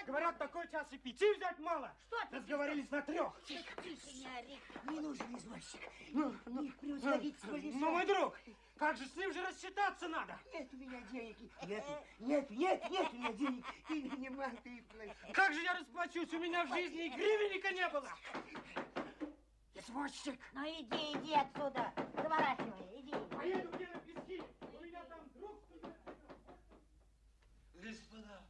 Говорят, такой час и 5 взять мало. Что ты? Разговорились на 3. Тихо, тихо, не ори. Не нужен извозчик. Их приустановить свой. Ну, мой друг, как же с ним же рассчитаться надо? Нет у меня денег. Нет у меня денег. И не могу их платить. Как же я расплачусь? У меня в жизни и гривенника не было. Извозчик. Ну, иди отсюда. Заворачивай, иди. Поеду где на пески. У меня там друг студент. Господа. Господа.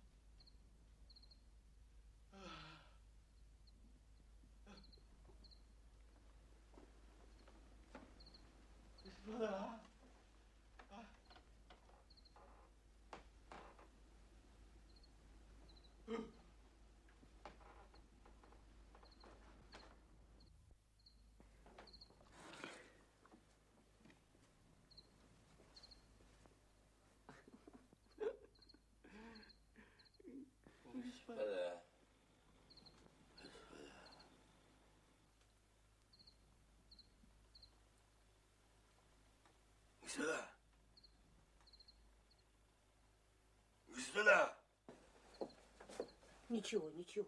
Господа. Господа! Господа! Ничего, ничего.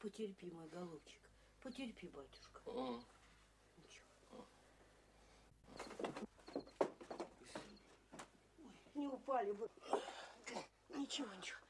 Потерпи, мой голубчик. Потерпи, батюшка. Ничего. Ой, не упали бы. Ничего, ничего.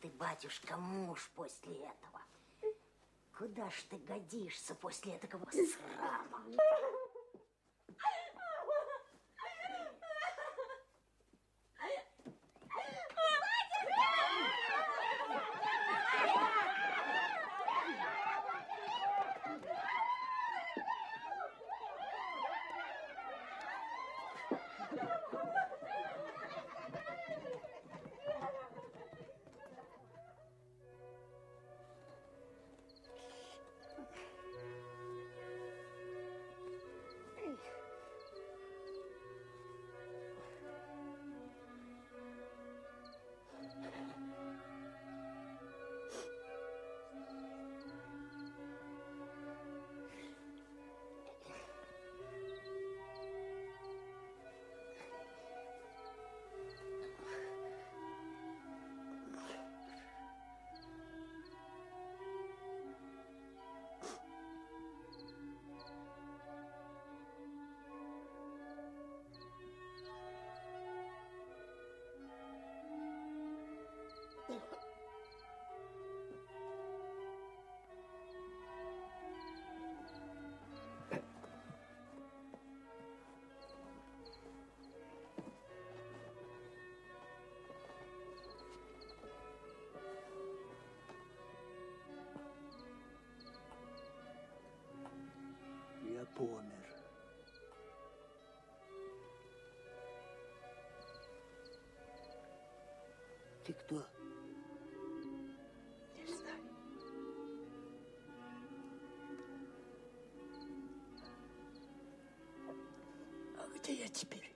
Ты, батюшка, муж после этого. Куда ж ты годишься после этого срама? Ты кто? Не знаю. А где я теперь?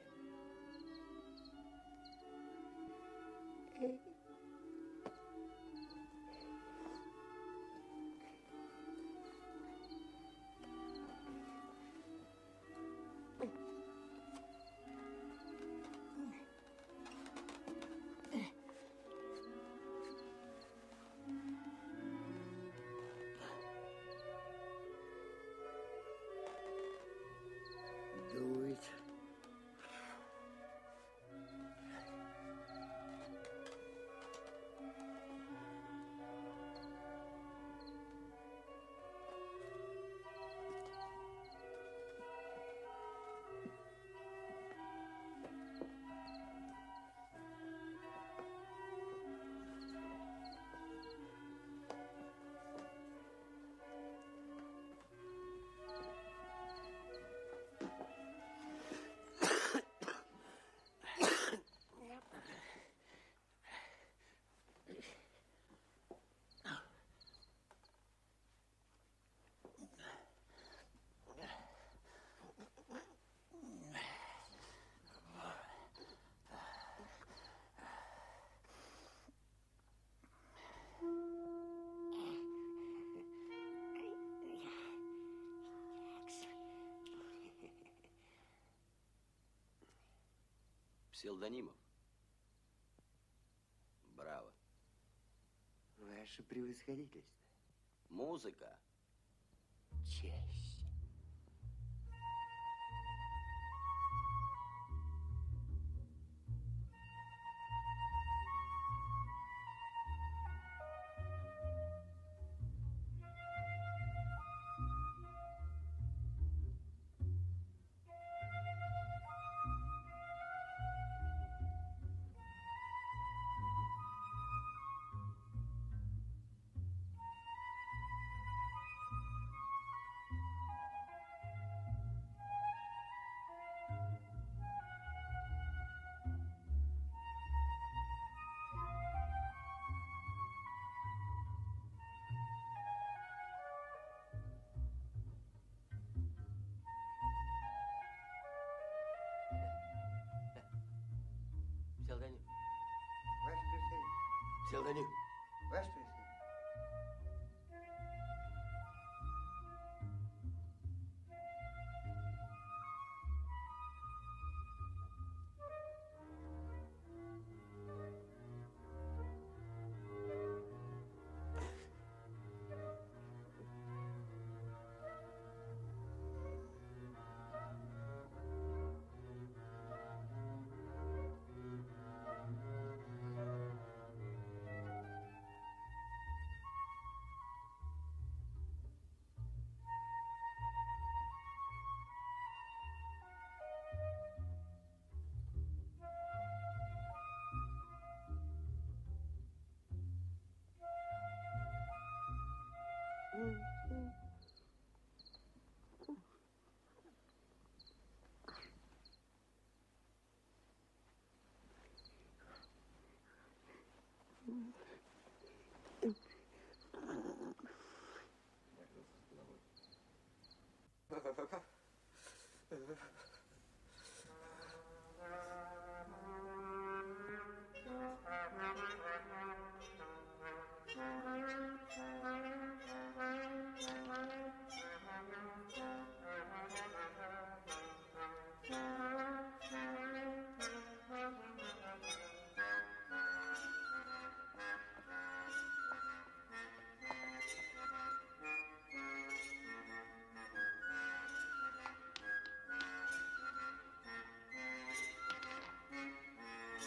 Псевдонимов. Браво. Ваше превосходительство. Музыка. Честь. Псевдоним. Ваш пресс.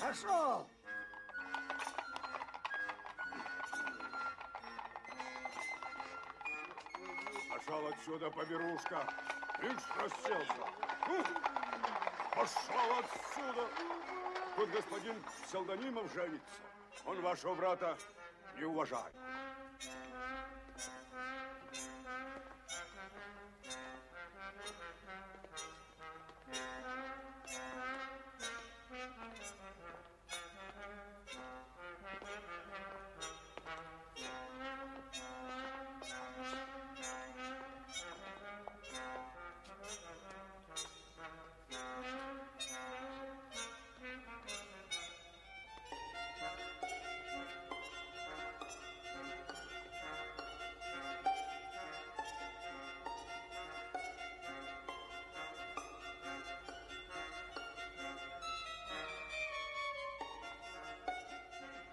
Пошел! Пошел отсюда, поберушка! Ишь, расселся! Пошел отсюда! Тут господин Псевдонимов женится. Он вашего брата не уважает.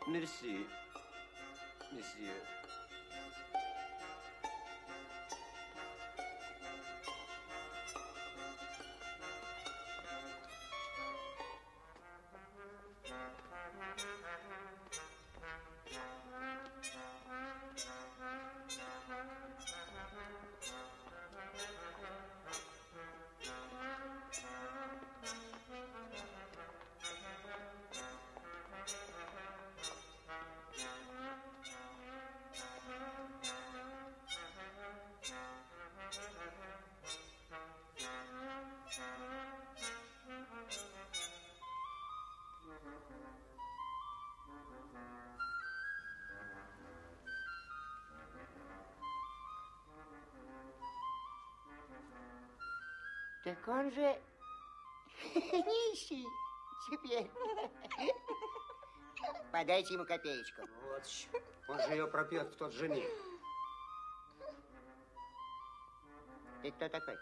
Мерси, месье. Так он же нищий теперь. Подайте ему копеечку. Вот, он же ее пропьет в тот же миг. Ты кто такой?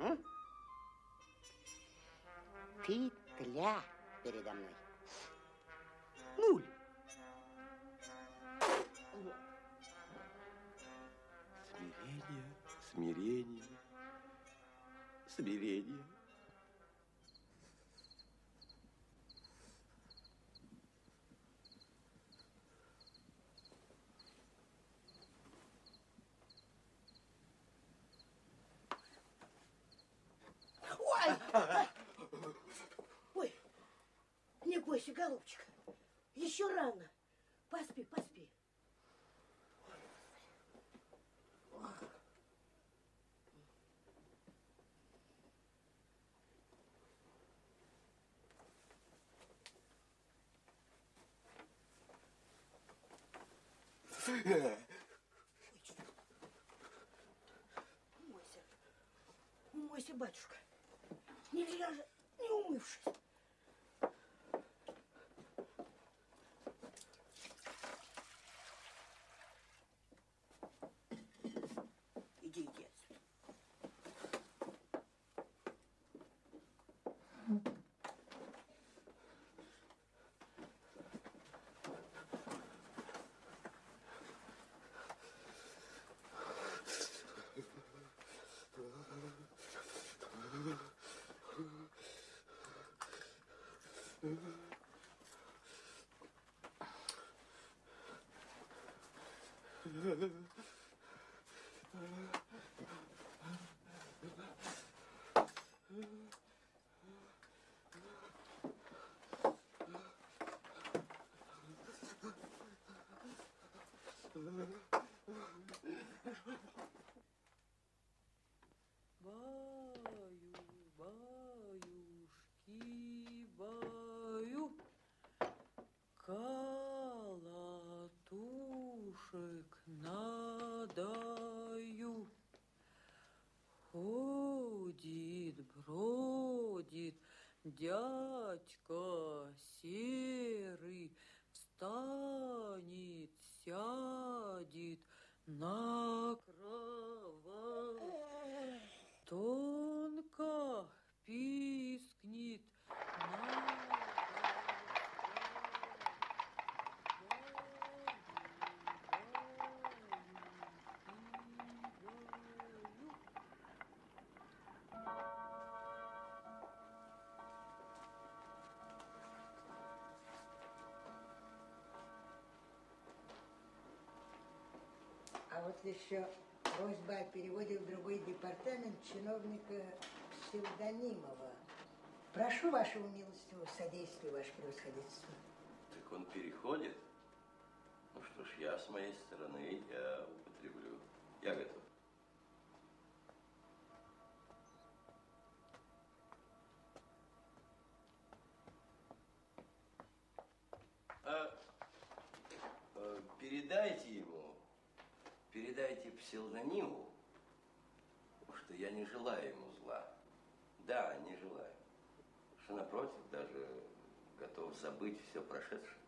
А? Ты тля передо мной. Нуль. Смирение, смирение. Смирение. Ой! Ой, не бойся, голубчик. Еще рано. Поспи, поспи. Умойся. Умойся, батюшка. Нельзя же, не умывшись. Иди, иди отсюда. Дядька серый встанет, сядет на кровать, тонко пискнет на... Еще просьба о переводе в другой департамент чиновника Псевдонимова. Прошу вашего милостивого содействия, ваше превосходительство. Так он переходит? Ну что ж, я с моей стороны, я употреблю. Я готов. Передайте ему. Передайте Псевдониму, что я не желаю ему зла. Да, не желаю. Что, напротив, даже готов забыть все прошедшее.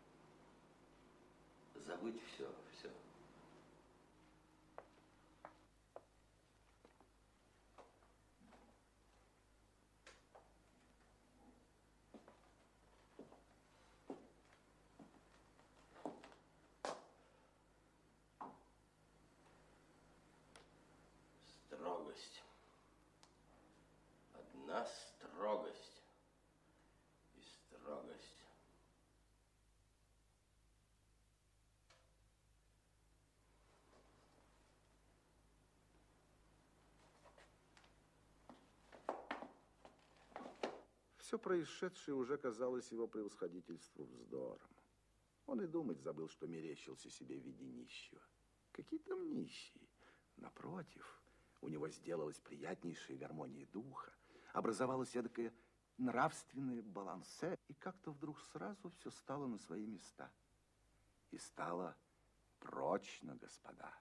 Забыть все, все. строгость, одна строгость и строгость. Все происшедшее уже казалось его превосходительству вздором. Он и думать забыл, что мерещился себе в виде нищего. Какие там нищие? Напротив, у него сделалась приятнейшая гармония духа, образовалась эдакая нравственная балансе, и как-то вдруг сразу все стало на свои места. И стало прочно, господа,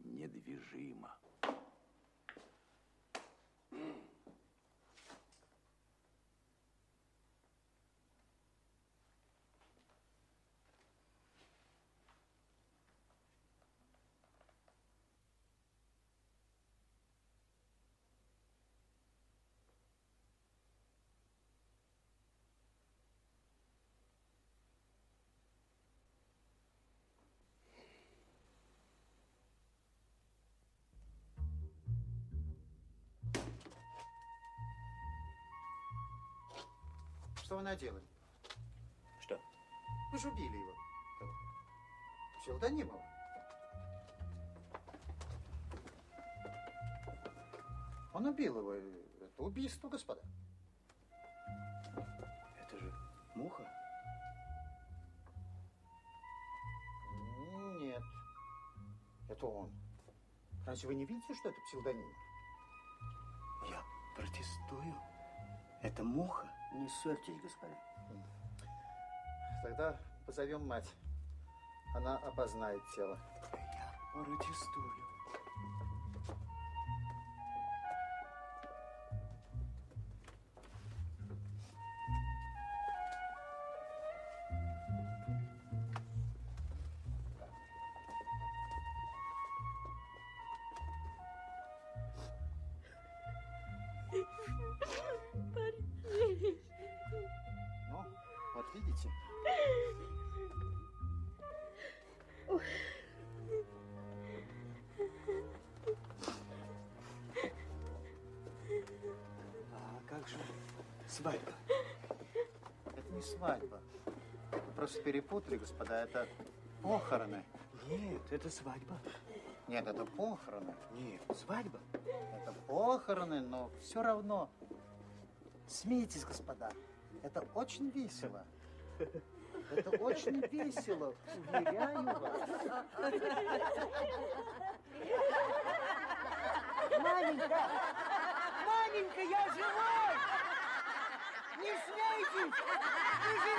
недвижимо. Что вы наделали? Что? Вы же убили его. Кого? Псевдонимова. Он убил его. Это убийство, господа. Это же Муха? Нет. Это он. Разве вы не видите, что это псевдоним? Я протестую. Это Муха? Не ссорьтесь, господин. Тогда позовем мать. Она опознает тело. Я протестую. Перепутали, господа, это похороны. Нет, это свадьба. Нет, это похороны. Нет, свадьба. Это похороны, но все равно. Смейтесь, господа. Это очень весело. Это очень весело, уверяю вас. Маменька! Маменька, я живой! Не смейтесь!